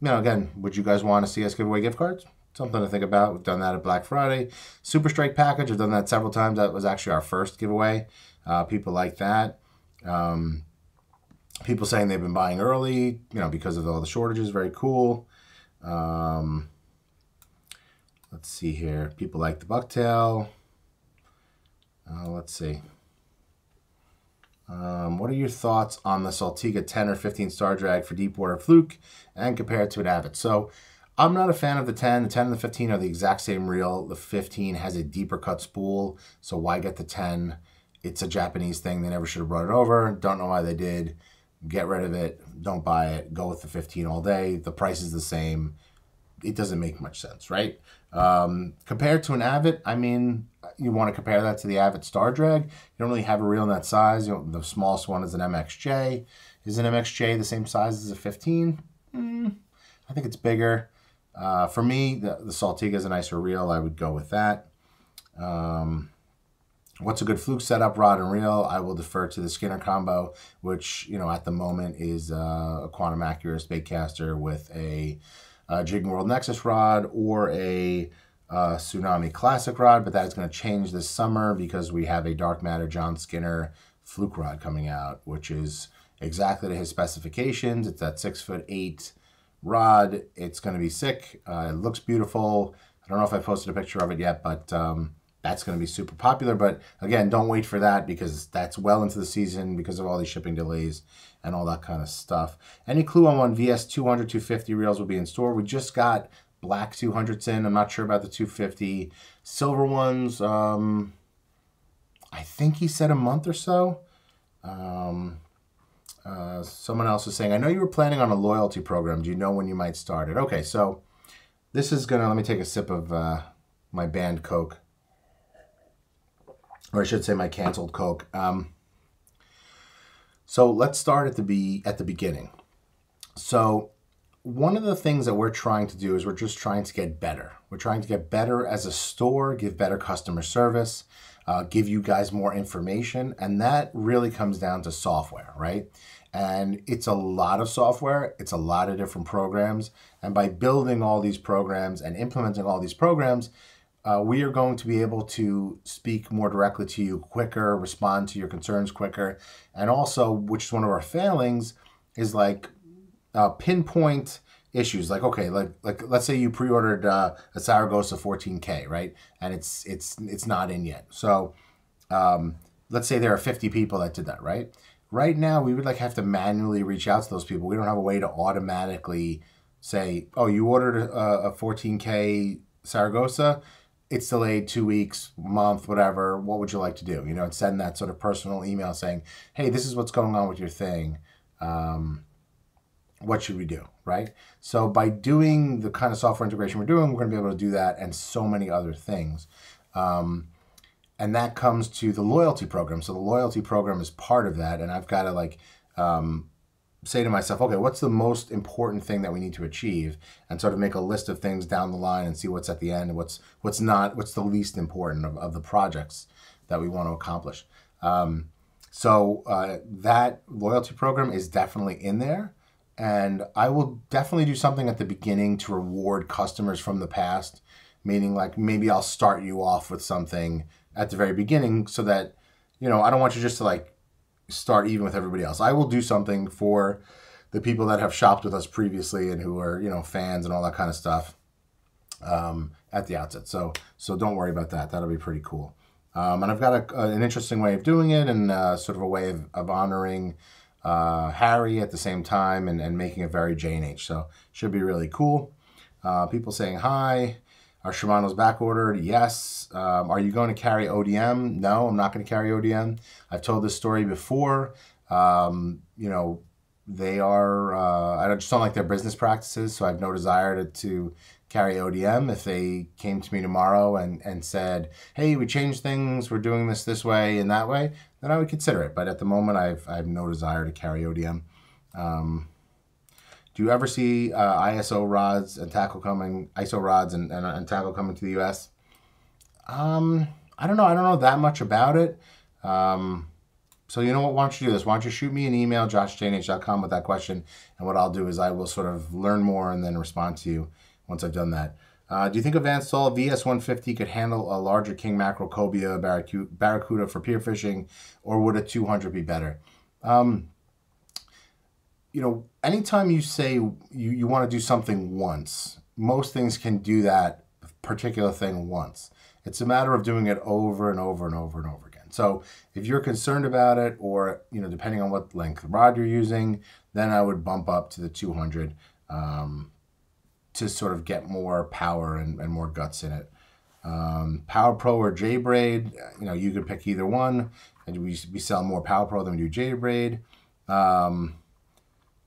know, again, would you guys want to see us give away gift cards? Something to think about. We've done that at Black Friday. Super Strike package, I've done that several times. That was actually our first giveaway. People like that. People saying they've been buying early, you know, because of all the shortages. Very cool. Let's see here. People like the bucktail. Let's see. What are your thoughts on the Saltiga 10 or 15 star drag for deep water fluke and compared to an Avid? So I'm not a fan of the 10. The 10 and the 15 are the exact same reel. The 15 has a deeper cut spool, so why get the 10? It's a Japanese thing. They never should have brought it over. Don't know why they did. Get rid of it. Don't buy it. Go with the 15 all day. The price is the same. It doesn't make much sense, right? Compared to an Avid, I mean, you want to compare that to the Avid Star Drag. You don't really have a reel in that size. You know, the smallest one is an MXJ. Is an MXJ the same size as a 15? I think it's bigger. For me, the Saltiga is a nicer reel. I would go with that. What's a good fluke setup, rod and reel? I will defer to the Skinner combo, which, you know, at the moment is a Quantum Accurate baitcaster with a Jigging World Nexus rod or a Tsunami Classic rod, but that is going to change this summer because we have a Dark Matter John Skinner fluke rod coming out, which is exactly to his specifications. It's that 6'8" rod. It's going to be sick. It looks beautiful. I don't know if I posted a picture of it yet, but that's going to be super popular. But again, don't wait for that because that's well into the season because of all these shipping delays and all that kind of stuff. Any clue on when VS 200, 250 reels will be in store? We just got black 200s in. I'm not sure about the 250 silver ones. I think he said a month or so. Someone else was saying, I know you were planning on a loyalty program. Do you know when you might start it? Okay, so this is going to, let me take a sip of my banned Coke. Or I should say my canceled Coke. So let's start at the beginning. So one of the things that we're trying to do is we're just trying to get better. We're trying to get better as a store, give better customer service, give you guys more information, and that really comes down to software, right? And it's a lot of software. It's a lot of different programs. And by building all these programs and implementing all these programs, we are going to be able to speak more directly to you quicker, respond to your concerns quicker. And also, which is one of our failings, is like pinpoint issues. Like, okay, like let's say you pre-ordered a Saragossa 14K, right? And it's not in yet. So let's say there are 50 people that did that, right? Right now, we would like have to manually reach out to those people. We don't have a way to automatically say, oh, you ordered a 14K Saragossa. it's delayed 2 weeks, month, whatever, what would you like to do? You know, and send that sort of personal email saying, hey, this is what's going on with your thing. What should we do, right? So by doing the kind of software integration we're doing, we're going to be able to do that and so many other things. And that comes to the loyalty program. So the loyalty program is part of that, and I've got to like say to myself, okay, what's the most important thing that we need to achieve, and sort of make a list of things down the line and see what's at the end and what's not, what's the least important of the projects that we want to accomplish. So that loyalty program is definitely in there, and I will definitely do something at the beginning to reward customers from the past, meaning like maybe I'll start you off with something at the very beginning so that, you know, I don't want you just to like start even with everybody else. I will do something for the people that have shopped with us previously and who are, you know, fans and all that kind of stuff at the outset. So don't worry about that. That'll be pretty cool. And I've got an interesting way of doing it, and sort of a way of honoring Harry at the same time and making it very J&H. So should be really cool. People saying hi. Are Shimano's back ordered? Yes. Are you going to carry ODM? No, I'm not going to carry ODM. I've told this story before. You know, they are, I just don't like their business practices, so I have no desire to carry ODM. If they came to me tomorrow and said, hey, we changed things, we're doing this way and that way, then I would consider it. But at the moment, I have no desire to carry ODM. Do you ever see ISO rods and tackle coming, ISO rods and tackle coming to the U.S.? I don't know. I don't know that much about it. So you know what? Why don't you do this? Why don't you shoot me an email, josh@jnh.com, with that question, and what I'll do is I will sort of learn more and then respond to you once I've done that. Do you think a Van Staal VS150 could handle a larger king mackerel, cobia, barracuda for pier fishing, or would a 200 be better? You know, anytime you say you want to do something once, most things can do that particular thing once. It's a matter of doing it over and over and over and over again. So if you're concerned about it, or, you know, depending on what length rod you're using, then I would bump up to the 200 to sort of get more power and more guts in it. Power Pro or J-Braid, you know, you could pick either one. And we sell more Power Pro than we do J-Braid.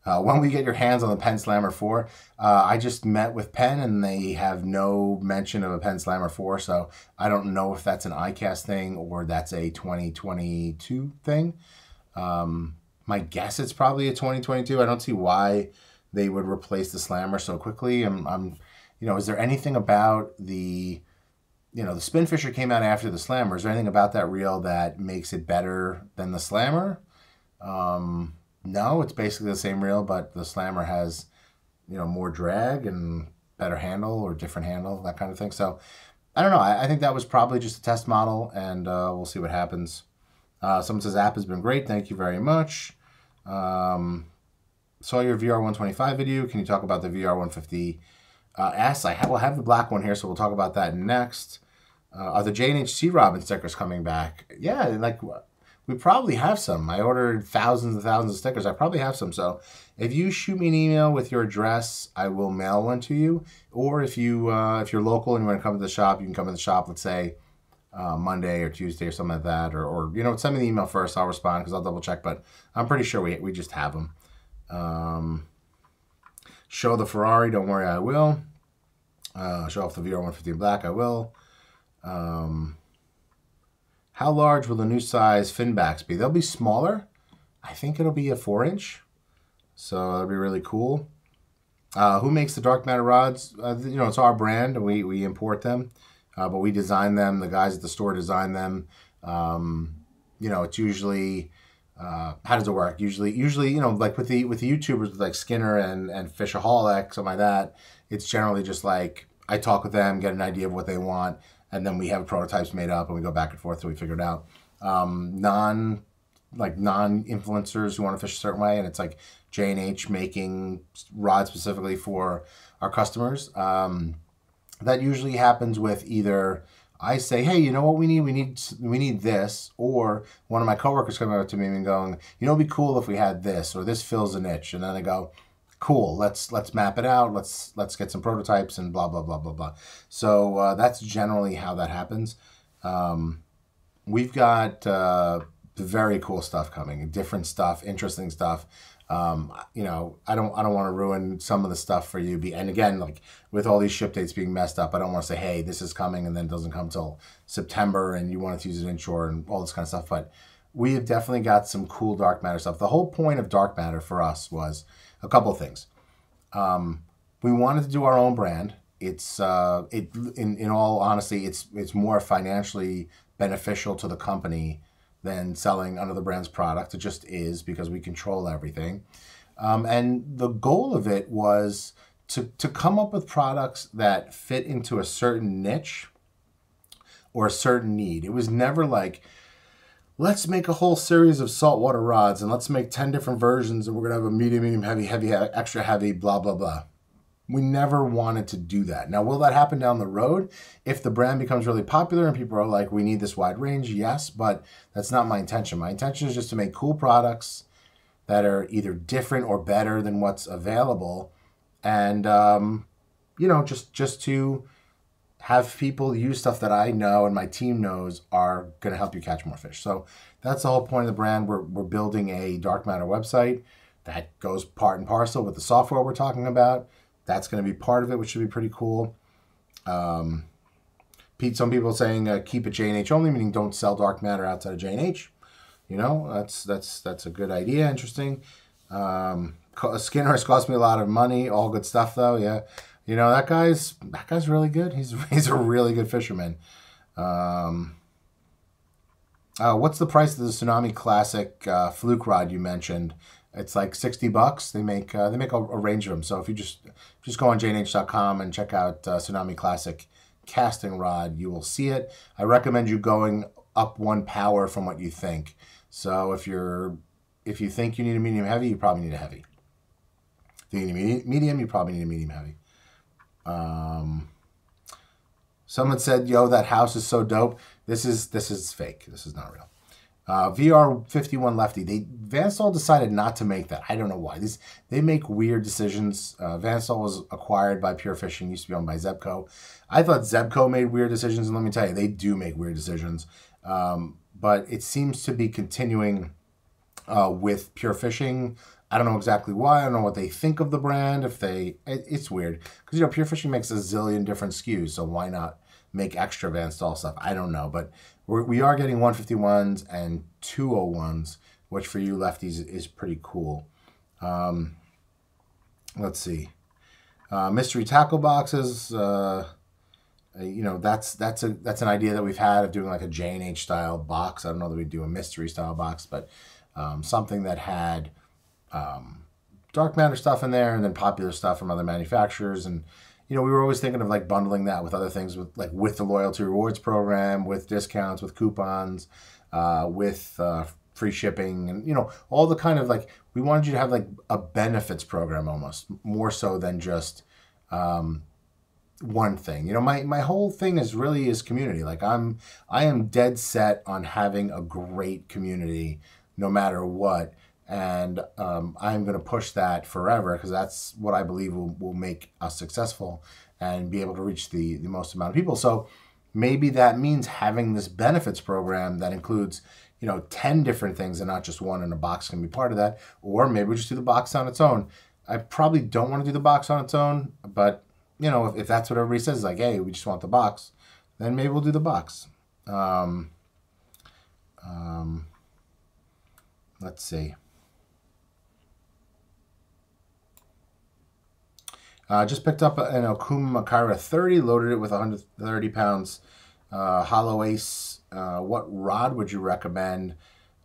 When we get your hands on the Penn Slammer 4, I just met with Penn, and they have no mention of a Penn Slammer 4, so I don't know if that's an ICAST thing or that's a 2022 thing. My guess it's probably a 2022. I don't see why they would replace the Slammer so quickly. I'm, you know, is there anything about the, you know, the Spinfisher came out after the Slammer? Is there anything about that reel that makes it better than the Slammer? No, it's basically the same reel, but the Slammer has, you know, more drag and better handle, or different handle, that kind of thing. So I don't know. I think that was probably just a test model, and we'll see what happens. Someone says app has been great. Thank you very much. Saw your VR125 video. Can you talk about the VR150S? We'll have the black one here, so we'll talk about that next. Are the J&H Sea Robin stickers coming back? Yeah, like, we probably have some. I ordered thousands and thousands of stickers. I probably have some. So if you shoot me an email with your address, I will mail one to you. Or if you're local and you want to come to the shop, you can come to the shop, let's say, Monday or Tuesday or something like that. Or you know, send me the email first. I'll respond because I'll double check. But I'm pretty sure we just have them. Show the Ferrari. Don't worry, I will. Show off the VR150 black. I will. How large will the new size fin backs be? They'll be smaller. I think it'll be a 4-inch. So that'll be really cool. Who makes the dark matter rods? You know, it's our brand. We import them, but we design them. The guys at the store design them. You know, it's usually, how does it work? Usually, you know, like with the YouTubers, like Skinner and Fishaholic, something like that, it's generally just like, I talk with them, get an idea of what they want, and then we have prototypes made up, and we go back and forth till we figure it out. Non-influencers who want to fish a certain way, and it's like J&H making rods specifically for our customers. That usually happens with either I say, hey, you know what we need? We need this, or one of my coworkers coming up to me and going, you know, it'd be cool if we had this, or this fills an itch, and then I go, cool, let's map it out, let's get some prototypes and blah, blah, blah, blah, blah. So that's generally how that happens. We've got very cool stuff coming, different stuff, interesting stuff. You know, I don't want to ruin some of the stuff for you. And again, like with all these ship dates being messed up, I don't want to say, hey, this is coming, and then it doesn't come till September and you wanted to use it inshore and all this kind of stuff. But we have definitely got some cool dark matter stuff. The whole point of dark matter for us was a couple of things. We wanted to do our own brand. It's, in all honesty, it's more financially beneficial to the company than selling another brand's product. It just is, because we control everything. And the goal of it was to come up with products that fit into a certain niche or a certain need. It was never like, let's make a whole series of saltwater rods and let's make 10 different versions and we're gonna have a medium, medium, heavy, heavy, extra heavy, blah, blah, blah. We never wanted to do that. Now, will that happen down the road if the brand becomes really popular and people are like, we need this wide range? Yes, but that's not my intention. My intention is just to make cool products that are either different or better than what's available, and you know, just to have people use stuff that I know and my team knows are going to help you catch more fish. So that's the whole point of the brand. We're building a dark matter website that goes part and parcel with the software we're talking about. That's going to be part of it, which should be pretty cool. Pete, some people saying keep it J&H only, meaning don't sell dark matter outside of J&H. You know, that's a good idea. Interesting. Skinner has cost me a lot of money. All good stuff though. Yeah, you know, that guy's really good. He's a really good fisherman. What's the price of the Tsunami Classic fluke rod you mentioned? It's like $60. They make a range of them. So if you just go on jnh.com and check out Tsunami Classic casting rod, you will see it. I recommend you going up one power from what you think. So if you think you need a medium heavy, you probably need a heavy. If you need a medium, you probably need a medium heavy. Someone said, "Yo, that house is so dope." This is fake. This is not real. VR51 Lefty. Van Staal decided not to make that. I don't know why. They make weird decisions. Van Staal was acquired by Pure Fishing. Used to be owned by Zebco. I thought Zebco made weird decisions, and let me tell you, they do make weird decisions. But it seems to be continuing with Pure Fishing. I don't know exactly why. I don't know what they think of the brand. It's weird. Because, you know, Pure Fishing makes a zillion different SKUs, so why not make extra Van Staal stuff? I don't know, but we are getting 151s and 201s, which for you lefties is pretty cool. Let's see, mystery tackle boxes. You know, that's an idea that we've had of doing like a J&H style box. I don't know that we do a mystery style box, but something that had dark matter stuff in there and then popular stuff from other manufacturers. And you know, we were always thinking of like bundling that with other things, with the loyalty rewards program, with discounts, with coupons, with free shipping, and you know, all the kind of like, we wanted you to have like a benefits program almost, more so than just one thing. You know, my whole thing is really is community. Like I am dead set on having a great community no matter what. And I'm going to push that forever, because that's what I believe will make us successful and be able to reach the most amount of people. So maybe that means having this benefits program that includes, you know, 10 different things and not just one, and a box can be part of that. Or maybe we just do the box on its own. I probably don't want to do the box on its own, but, you know, if that's what everybody says, like, hey, we just want the box, then maybe we'll do the box. Let's see. Just picked up an Okuma Makaira 30, loaded it with 130 pounds hollow ace. What rod would you recommend?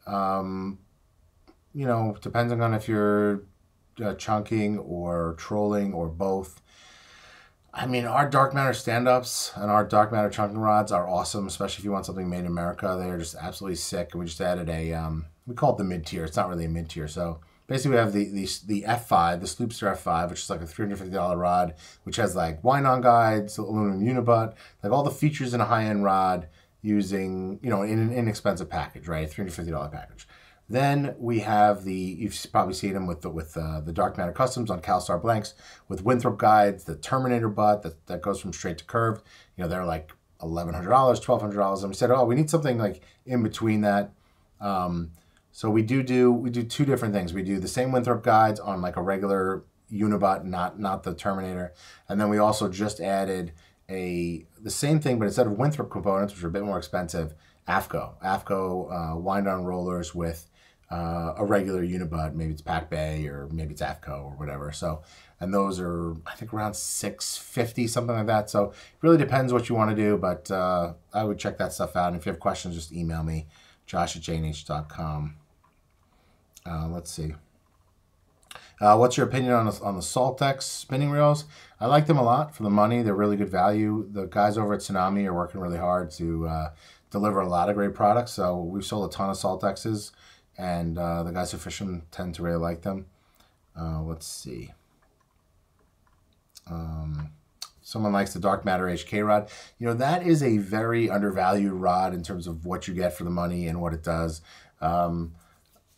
You know, depending on if you're chunking or trolling or both. I mean, our dark matter stand-ups and our dark matter chunking rods are awesome, especially if you want something made in America. They are just absolutely sick. And we just added a, we call it the mid-tier. It's not really a mid-tier, so... Basically, we have the F5, the Sloopster F5, which is like a $350 rod, which has like wind-on guides, aluminum unibut, like all the features in a high-end rod using, you know, in an inexpensive package, right? A $350 package. Then we have the, you've probably seen them with the Dark Matter Customs on Calstar blanks, with Winthrop guides, the Terminator butt that goes from straight to curved. You know, they're like $1,100, $1,200. And we said, oh, we need something like in between that. So we do two different things. We do the same Winthrop guides on like a regular Unibut, not the Terminator. And then we also just added the same thing, but instead of Winthrop components, which are a bit more expensive, AFCO wind-on rollers with a regular Unibut. Maybe it's Pac Bay or maybe it's AFCO or whatever. So, and those are, I think, around $650, something like that. So it really depends what you want to do, but I would check that stuff out. And if you have questions, just email me, josh@jnh.com. Let's see. What's your opinion on the Saltex spinning reels? I like them a lot for the money. They're really good value. The guys over at Tsunami are working really hard to deliver a lot of great products. So we've sold a ton of Saltexes, and the guys who fish them tend to really like them. Let's see. Someone likes the Dark Matter HK rod. You know, that is a very undervalued rod in terms of what you get for the money and what it does. One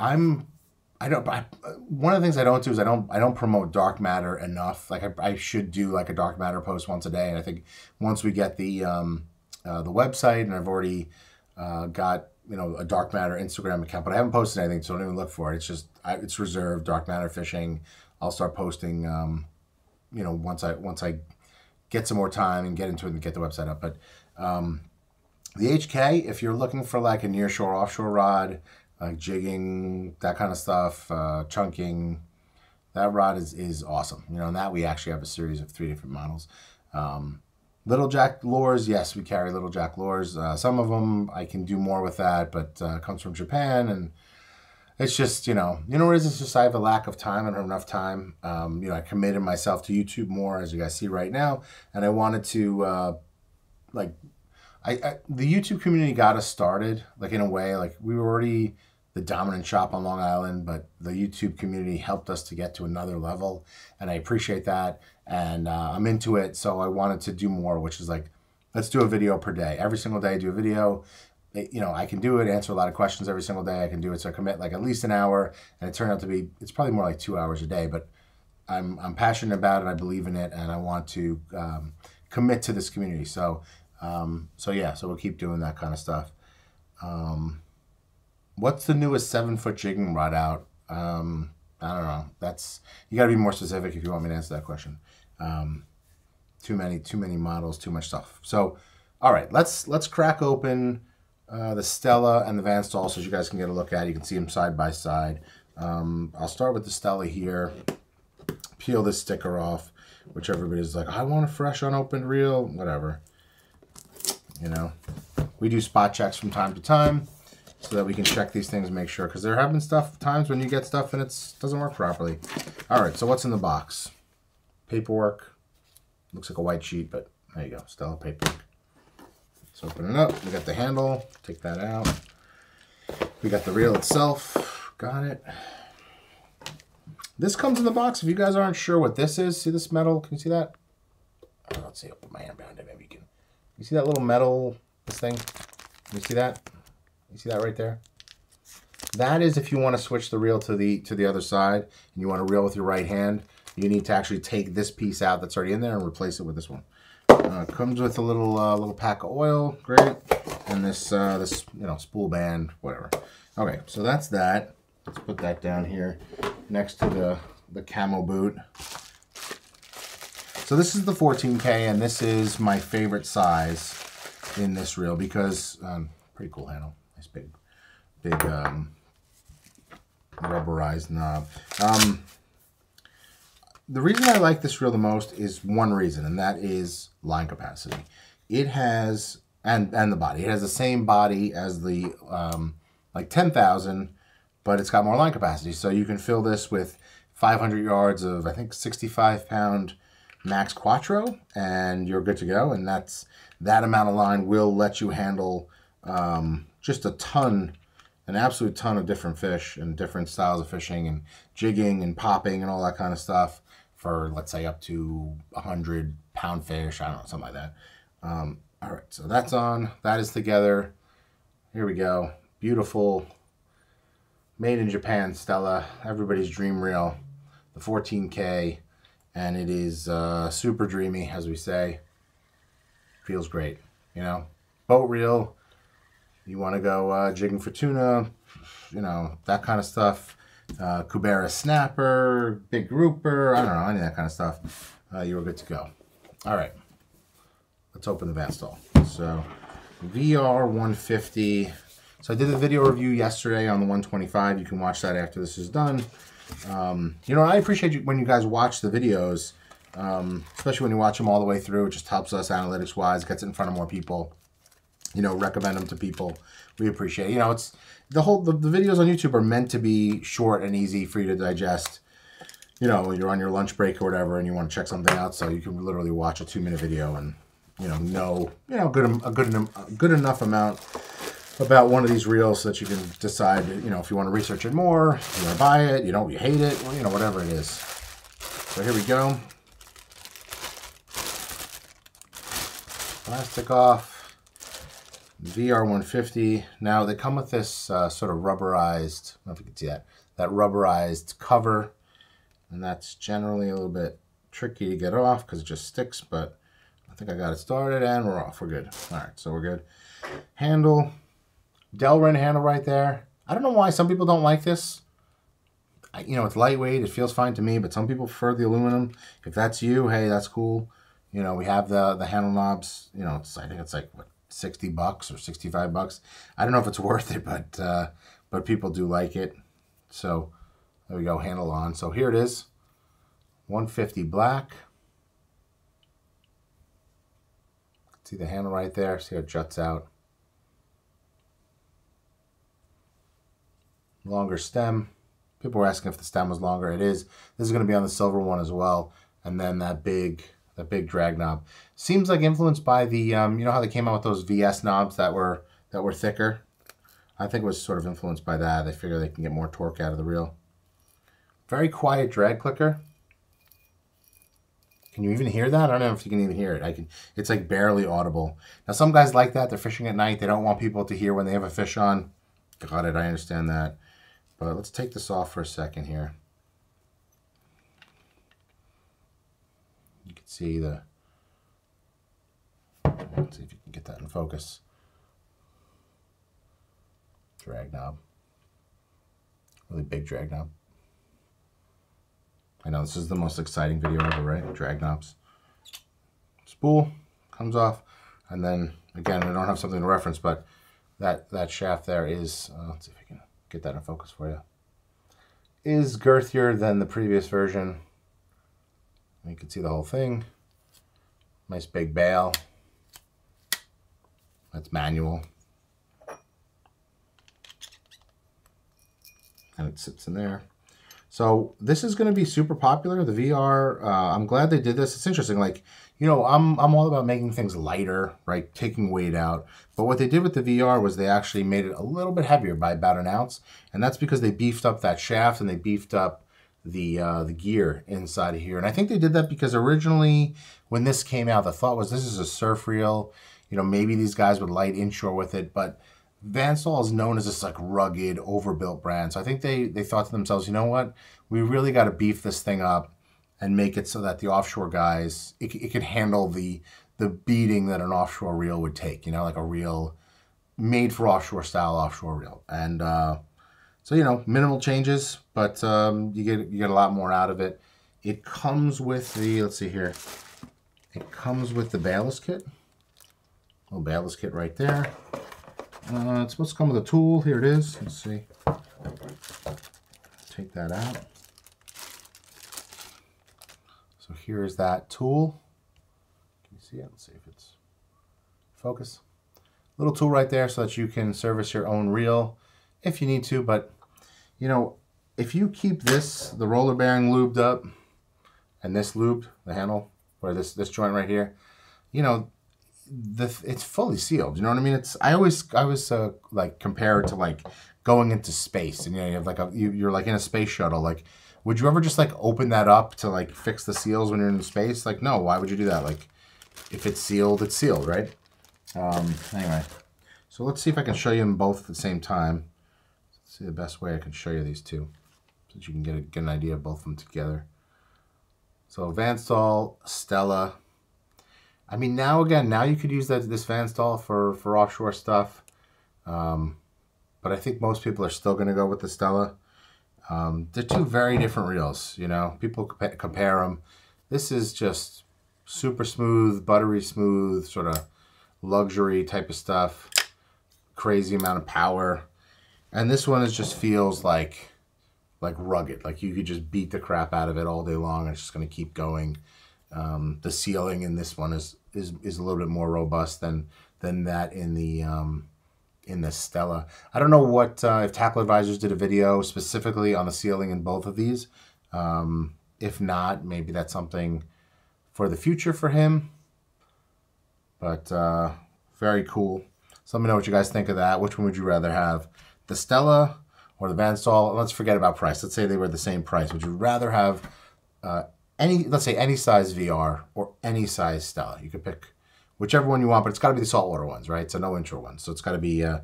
of the things I don't do is I don't promote Dark Matter enough. Like I should do like a Dark Matter post once a day. And I think once we get the website, and I've already got, you know, a Dark Matter Instagram account, but I haven't posted anything, so don't even look for it. It's just, it's reserved Dark Matter fishing. I'll start posting, you know, once I get some more time and get into it and get the website up. But the HK, if you're looking for like a nearshore offshore rod, like jigging, that kind of stuff, chunking, that rod is awesome. You know, and that we actually have a series of 3 different models. Little Jack lures, yes, we carry Little Jack lures. Some of them I can do more with that, but it comes from Japan, and it's just, you know what it is? It's just I have a lack of time. I don't have enough time. You know, I committed myself to YouTube more, as you guys see right now, and I wanted to, the YouTube community got us started, like in a way, like we were already the dominant shop on Long Island, but the YouTube community helped us to get to another level, and I appreciate that, and I'm into it, so I wanted to do more, which is like, let's do a video per day. Every single day I do a video. You know, I can do it, answer a lot of questions every single day, I can do it, so I commit like at least an hour, and it turned out to be, it's probably more like 2 hours a day, but I'm passionate about it, I believe in it, and I want to commit to this community, so... yeah, so we'll keep doing that kind of stuff. What's the newest 7-foot jigging rod out? I don't know. That's, you got to be more specific if you want me to answer that question. Too many models, too much stuff. So, all right, let's crack open the Stella and the Van Staal so you guys can get a look at it. You can see them side by side. I'll start with the Stella here. Peel this sticker off, which everybody's like, I want a fresh, unopened reel, whatever. You know, we do spot checks from time to time so that we can check these things and make sure, because there have been times when you get stuff and it doesn't work properly. All right, so what's in the box? Paperwork. Looks like a white sheet, but there you go, Stella paperwork. Let's open it up. We got the handle. Take that out. We got the reel itself. Got it. This comes in the box. If you guys aren't sure what this is, see this metal? Can you see that? Oh, let's see. I'll put my hand behind it. Maybe you can. You see that little metal, this thing? You see that? You see that right there? That is if you want to switch the reel to the other side and you want to reel with your right hand, you need to actually take this piece out that's already in there and replace it with this one. Comes with a little pack of oil, great, and this you know, spool band, whatever. Okay, so that's that. Let's put that down here next to the camo boot. So this is the 14K, and this is my favorite size in this reel because, pretty cool handle, nice big rubberized knob. The reason I like this reel the most is one reason, and that is line capacity. It has, and the body, it has the same body as the like 10,000, but it's got more line capacity. So you can fill this with 500 yards of, I think, 65-pound Max Quattro, and you're good to go. And that amount of line will let you handle just a ton, an absolute ton of different fish and different styles of fishing and jigging and popping and all that kind of stuff for, let's say, up to 100-pound fish. I don't know, something like that. All right, so that's on. That is together. Here we go. Beautiful made in Japan Stella, everybody's dream reel, the 14K, and it is super dreamy, as we say. Feels great, you know. Boat reel, you want to go jigging for tuna, you know, that kind of stuff. Kubera snapper, big grouper, I don't know, any of that kind of stuff. You were good to go. All right, let's open the Van Staal. So, VR150. So I did a video review yesterday on the 125. You can watch that after this is done. You know, I appreciate you when you guys watch the videos, especially when you watch them all the way through. It just helps us analytics-wise, gets it in front of more people. You know, recommend them to people. We appreciate it. You know, it's the whole the videos on YouTube are meant to be short and easy for you to digest. You know, you're on your lunch break or whatever, and you want to check something out, so you can literally watch a 2-minute video and you know, a good enough amount about one of these reels so that you can decide, you know, if you want to research it more, you want to buy it, you don't, you hate it, you know, whatever it is. So here we go. Plastic off. VR150. Now they come with this sort of rubberized, I don't know if you can see that, that rubberized cover. And that's generally a little bit tricky to get off because it just sticks, but I think I got it started and we're off. We're good. All right, so we're good. Handle. Delrin handle right there. I don't know why some people don't like this. You know, it's lightweight. It feels fine to me, but some people prefer the aluminum. If that's you, hey, that's cool. You know, we have the handle knobs. You know, it's, I think it's like, what, 60 bucks or 65 bucks. I don't know if it's worth it, but people do like it. So there we go, handle on. So here it is, 150 black. See the handle right there? See how it juts out? Longer stem. People were asking if the stem was longer. It is. This is going to be on the silver one as well. And then that big drag knob seems like influenced by the you know how they came out with those VS knobs that were thicker. I think it was sort of influenced by that. They figure they can get more torque out of the reel. Very quiet drag clicker. Can you even hear that? I don't know if you can even hear it. I can. It's like barely audible. Now some guys like that. They're fishing at night. They don't want people to hear when they have a fish on. Got it. I understand that. But let's take this off for a second here. You can see the... Let's see if you can get that in focus. Drag knob. Really big drag knob. I know this is the most exciting video ever, right? Drag knobs. Spool comes off. And then, again, I don't have something to reference, but that shaft there is, let's see if I can get that in focus for you, is girthier than the previous version. You can see the whole thing. Nice big bail. That's manual. And it sits in there. So this is going to be super popular, the VR. I'm glad they did this. It's interesting. Like, you know, I'm all about making things lighter, right? Taking weight out. But what they did with the VR was they actually made it a little bit heavier by about an ounce. And that's because they beefed up that shaft and they beefed up the gear inside of here. And I think they did that because originally when this came out, the thought was this is a surf reel. You know, maybe these guys would light inshore with it, but Van Staal is known as this like rugged, overbuilt brand. So I think they thought to themselves, you know what? We really got to beef this thing up and make it so that the offshore guys, it could handle the beating that an offshore reel would take. You know, like a reel made for offshore style offshore reel. And so, you know, minimal changes, but you get a lot more out of it. It comes with the, let's see here. It comes with the bailless kit. Little bailless kit right there. It's supposed to come with a tool. Here it is. Let's see. Take that out. So here is that tool. Can you see it? Let's see if it's focus. Little tool right there so that you can service your own reel if you need to. But, you know, if you keep this, the roller bearing lubed up and this lubed, the handle, or this joint right here, you know, it's fully sealed. You know what I mean? It's I always like compare it to like going into space, and you know you have like you're like in a space shuttle. Like, would you ever just like open that up to like fix the seals when you're in space? Like, no. Why would you do that? Like, if it's sealed, right? Anyway, so let's see if I can show you them both at the same time. see the best way I can show you these two so that you can get an idea of both of them together. So Van Staal, Stella. I mean, now again, now you could use this Van Staal for offshore stuff. But I think most people are still going to go with the Stella. They're two very different reels, you know. People compare them. This is just super smooth, buttery smooth, sort of luxury type of stuff. Crazy amount of power. And this one is just feels like rugged. Like you could just beat the crap out of it all day long and it's just going to keep going. The sealing in this one is a little bit more robust than that in the Stella. I don't know what if Tackle Advisors did a video specifically on the sealing in both of these. If not, maybe that's something for the future for him. But very cool. So let me know what you guys think of that. Which one would you rather have, the Stella or the Van Staal? Let's forget about price. Let's say they were the same price. Would you rather have any size VR or any size Stella? You could pick whichever one you want, but it's got to be the saltwater ones, right? So no intro ones. So it's got to be, did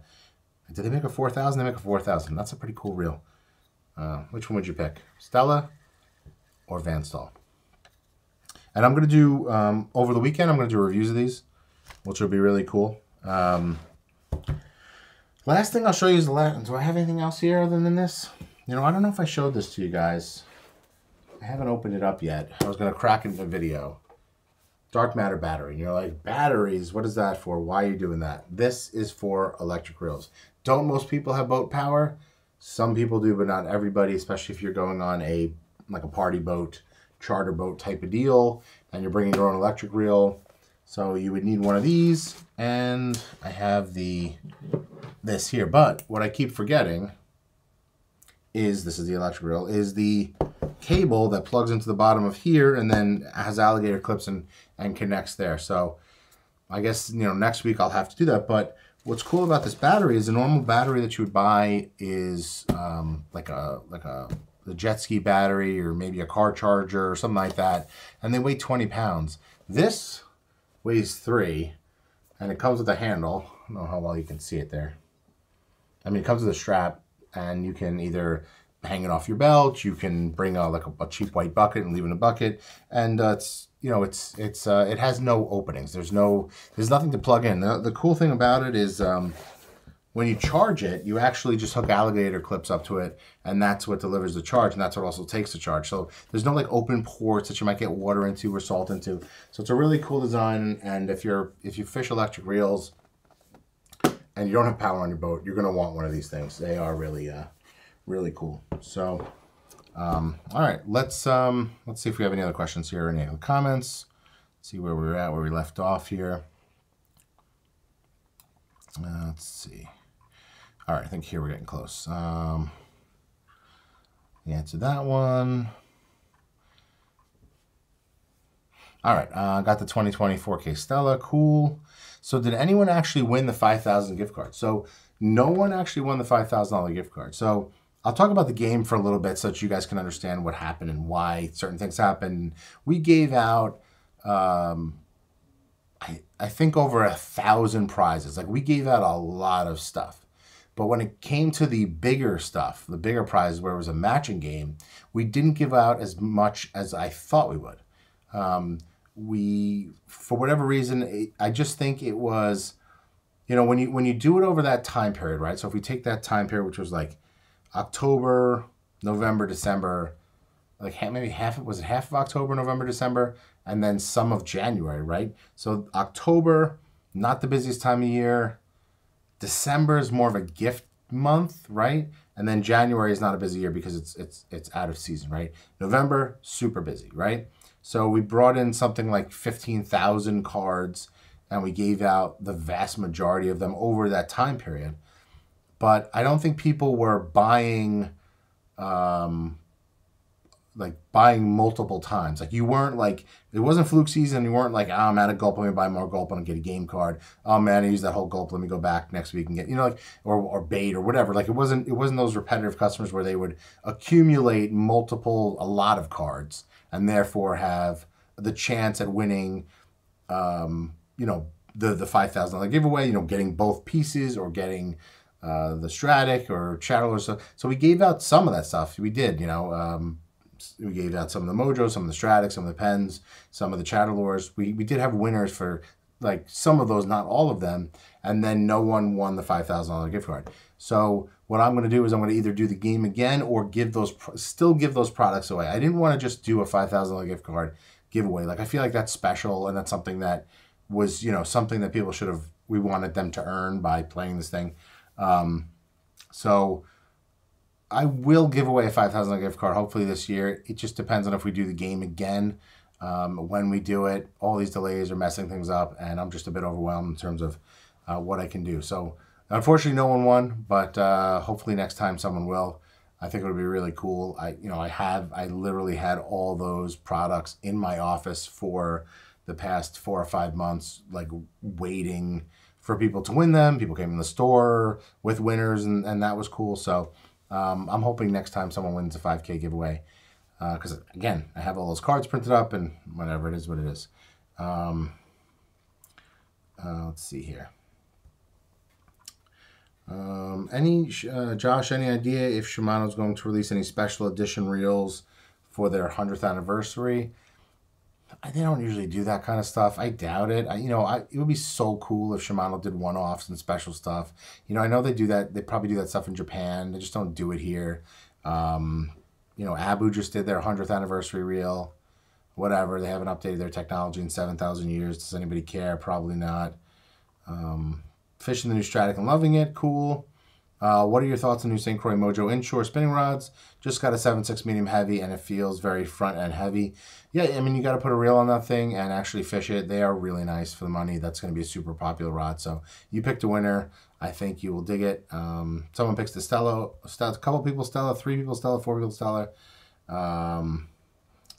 they make a 4,000? They make a 4,000. That's a pretty cool reel. Which one would you pick? Stella or Van Staal? And I'm going to do, over the weekend, I'm going to do reviews of these, which will be really cool. Last thing I'll show you is the last. Do I have anything else here other than this? You know, I don't know if I showed this to you guys. I haven't opened it up yet. I was going to crack into the video. Dark matter battery. And you're like, batteries, what is that for? Why are you doing that? This is for electric reels. Don't most people have boat power? Some people do, but not everybody, especially if you're going on like a party boat, charter boat type of deal, and you're bringing your own electric reel. So you would need one of these, and I have this here. But what I keep forgetting is, this is the electric reel, is the cable that plugs into the bottom of here and then has alligator clips and connects there. So I guess, you know, next week I'll have to do that. But what's cool about this battery is a normal battery that you would buy is like a jet ski battery or maybe a car charger or something like that, and they weigh 20 pounds. This weighs 3, and it comes with a handle. I don't know how well you can see it there. I mean, it comes with a strap, and you can either hang it off your belt. You can bring like a cheap white bucket and leave it in a bucket, and it's, you know, it has no openings. There's nothing to plug in. The cool thing about it is when you charge it, you actually just hook alligator clips up to it, and that's what delivers the charge, and that's what also takes the charge. So there's no like open ports that you might get water into or salt into. So it's a really cool design, and if you fish electric reels and you don't have power on your boat, you're gonna want one of these things. They are really really cool. So all right, let's see if we have any other questions here, any other comments. Let's see where we're at, where we left off here. Let's see. All right, I think here we're getting close. The answer to that one. All right, got the 2020 4K Stella, cool. So did anyone actually win the $5,000 gift card? So no one actually won the $5,000 gift card. So I'll talk about the game for a little bit so that you guys can understand what happened and why certain things happened. We gave out, I think, over 1,000 prizes. Like, we gave out a lot of stuff. But when it came to the bigger stuff, the bigger prizes where it was a matching game, we didn't give out as much as I thought we would. We, for whatever reason, I just think it was, you know, when you do it over that time period, right? So if we take that time period, which was like October, November, December, like maybe half, was it half of October, November, December, and then some of January, right? So October, not the busiest time of year. December is more of a gift month, right? And then January is not a busy year because it's out of season, right? November, super busy, right? So we brought in something like 15,000 cards, and we gave out the vast majority of them over that time period. But I don't think people were buying, like buying multiple times. Like, you weren't like, it wasn't fluke season. You weren't like, oh, I'm out of gulp, let me buy more gulp and get a game card. Oh man, I used that whole gulp, let me go back next week and get, you know, like, or bait or whatever. Like, it wasn't those repetitive customers where they would accumulate a lot of cards and therefore have the chance at winning, you know, the $5,000 giveaway. You know, getting both pieces or getting the Stratic or Chatter Lures. So we gave out some of that stuff. We did, you know, we gave out some of the Mojo, some of the Stratic, some of the Pens, some of the Chatter Lures. We did have winners for like some of those, not all of them. And then no one won the $5,000 gift card. So what I'm going to do is I'm going to either do the game again or give those, still give those products away. I didn't want to just do a $5,000 gift card giveaway. Like, I feel like that's special, and that's something that was, you know, something that people should have, we wanted them to earn by playing this thing. So I will give away a $5,000 gift card hopefully this year. It just depends on if we do the game again. When we do it, all these delays are messing things up, and I'm just a bit overwhelmed in terms of what I can do. So unfortunately no one won, but hopefully next time someone will. I think it would be really cool. I literally had all those products in my office for the past 4 or 5 months, like waiting for people to win them. People came in the store with winners, and that was cool. So I'm hoping next time someone wins a 5K giveaway, because again, I have all those cards printed up, and whatever, it is what it is. Let's see here. Josh, any idea if Shimano's going to release any special edition reels for their 100th anniversary? They don't usually do that kind of stuff. I doubt it. It would be so cool if Shimano did one-offs and special stuff. You know, I know they do that. They probably do that stuff in Japan. They just don't do it here. You know, Abu just did their 100th anniversary reel. Whatever. They haven't updated their technology in 7,000 years. Does anybody care? Probably not. Fishing the new Stratic and loving it. Cool. What are your thoughts on new St. Croix Mojo inshore spinning rods? Just got a 7.6 medium heavy, and it feels very front end heavy. Yeah, I mean, you got to put a reel on that thing and actually fish it. They are really nice for the money. That's going to be a super popular rod. So you picked a winner. I think you will dig it. Someone picks the Stella. A couple people Stella, 3 people Stella, 4 people Stella.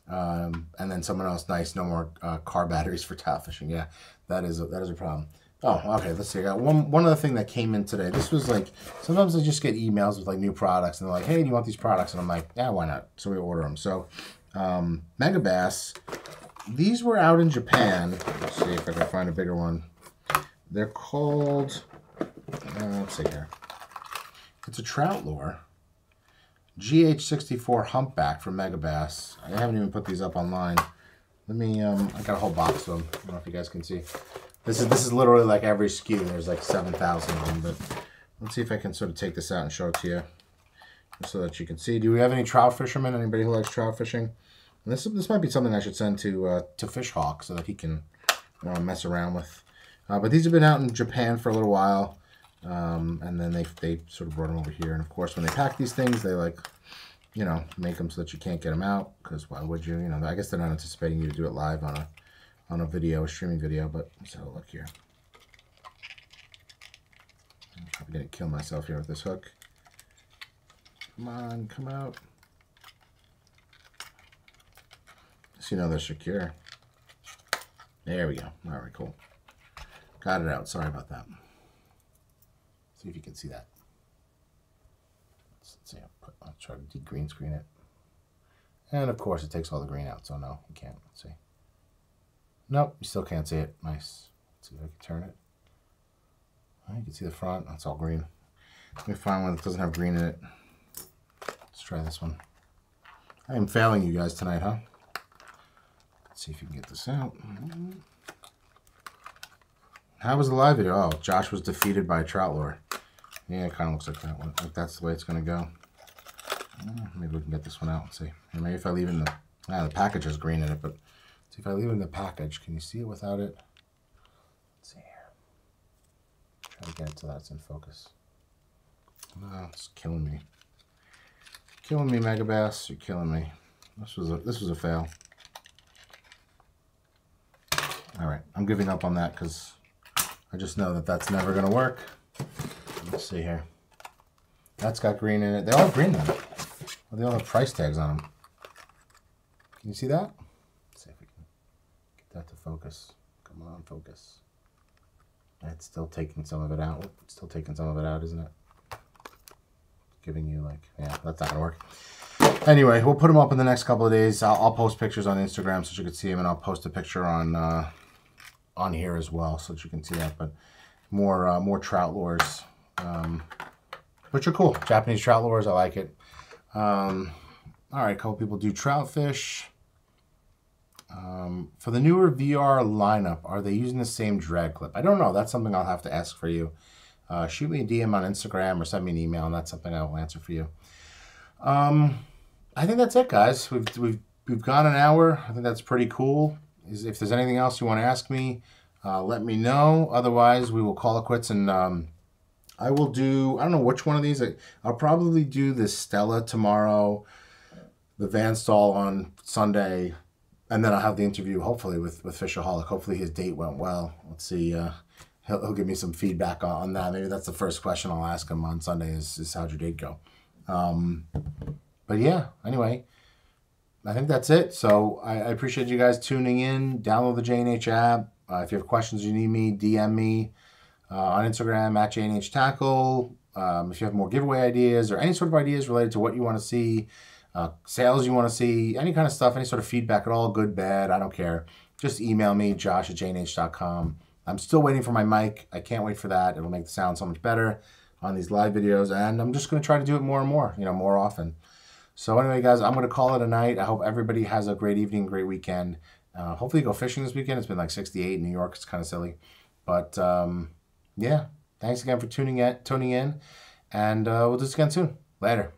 And then someone else, nice, no more car batteries for tail fishing. Yeah, that is a problem. Oh, okay, let's see. I got one other thing that came in today. This was like, sometimes I just get emails with like new products, and they're like, hey, do you want these products? And I'm like, yeah, why not? So we order them. So Mega Bass, these were out in Japan. Let's see if I can find a bigger one. They're called, let's see here. It's a trout lure. GH64 Humpback from Mega Bass. I haven't even put these up online. Let me, I got a whole box of them. I don't know if you guys can see. This is literally like every SKU. There's like 7,000 of them, but let's see if I can sort of take this out and show it to you so that you can see. Do we have any trout fishermen? Anybody who likes trout fishing? And this might be something I should send to Fish Hawk so that he can mess around with. But these have been out in Japan for a little while, and then they sort of brought them over here. And of course, when they pack these things, they like, you know, make them so that you can't get them out, because why would you? You know, I guess they're not anticipating you to do it live on a video, a streaming video, but let's have a look here. I'm probably gonna kill myself here with this hook. Come on, come out. So you know they're secure. There we go. All right, cool. Got it out. Sorry about that. See if you can see that. Let's see. I'll try to green screen it. And of course, it takes all the green out, so no, you can't. Let's see. Nope, you still can't see it. Nice. Let's see if I can turn it. All right, you can see the front. That's all green. Let me find one that doesn't have green in it. Let's try this one. I am failing you guys tonight, huh? Let's see if you can get this out. How was the live video? Oh, Josh was defeated by a trout lure. Yeah, it kind of looks like that one. Like that's the way it's going to go. Maybe we can get this one out and see. Or maybe if I leave it in the... Ah, the package has green in it, but... So if I leave it in the package, can you see it without it? Let's see here. Try to get it so that it's in focus. No, it's killing me. Killing me, Mega Bass. You're killing me. This was a fail. All right, I'm giving up on that because I just know that that's never gonna work. Let's see here. That's got green in it. They all have green in it. Well, they all have price tags on them. Can you see that? That to focus. Come on, focus. That's still taking some of it out. It's still taking some of it out, isn't it? Giving you like, yeah, that's not gonna work. Anyway, we'll put them up in the next couple of days. I'll post pictures on Instagram so you can see them, and I'll post a picture on here as well so that you can see that. But more trout lures which are cool. Japanese trout lures, I like it. All right, a couple people do trout fish. For the newer VR lineup, are they using the same drag clip? I don't know. That's something I'll have to ask for you. Shoot me a DM on Instagram or send me an email, and that's something I will answer for you. I think that's it, guys. We've gone an hour. I think that's pretty cool. If there's anything else you want to ask me, let me know. Otherwise, we will call it quits, and I will do, I don't know which one of these. I'll probably do the Stella tomorrow, the Van Staal on Sunday, and then I'll have the interview, hopefully, with Fishaholic. Hopefully his date went well. Let's see. He'll give me some feedback on that. Maybe that's the first question I'll ask him on Sunday is how'd your date go? But yeah, anyway, I think that's it. So I appreciate you guys tuning in. Download the J&H app. If you have questions, you need me, DM me on Instagram at J&H Tackle. If you have more giveaway ideas or any sort of ideas related to what you want to see, sales you want to see, any kind of stuff, any sort of feedback at all, good, bad, I don't care. Just email me, josh@jnh.com. I'm still waiting for my mic. I can't wait for that. It'll make the sound so much better on these live videos, and I'm just going to try to do it more and more, you know, more often. So anyway, guys, I'm going to call it a night. I hope everybody has a great evening, great weekend. Hopefully you go fishing this weekend. It's been like 68 in New York. It's kind of silly. But, yeah, thanks again for tuning in, and we'll do this again soon. Later.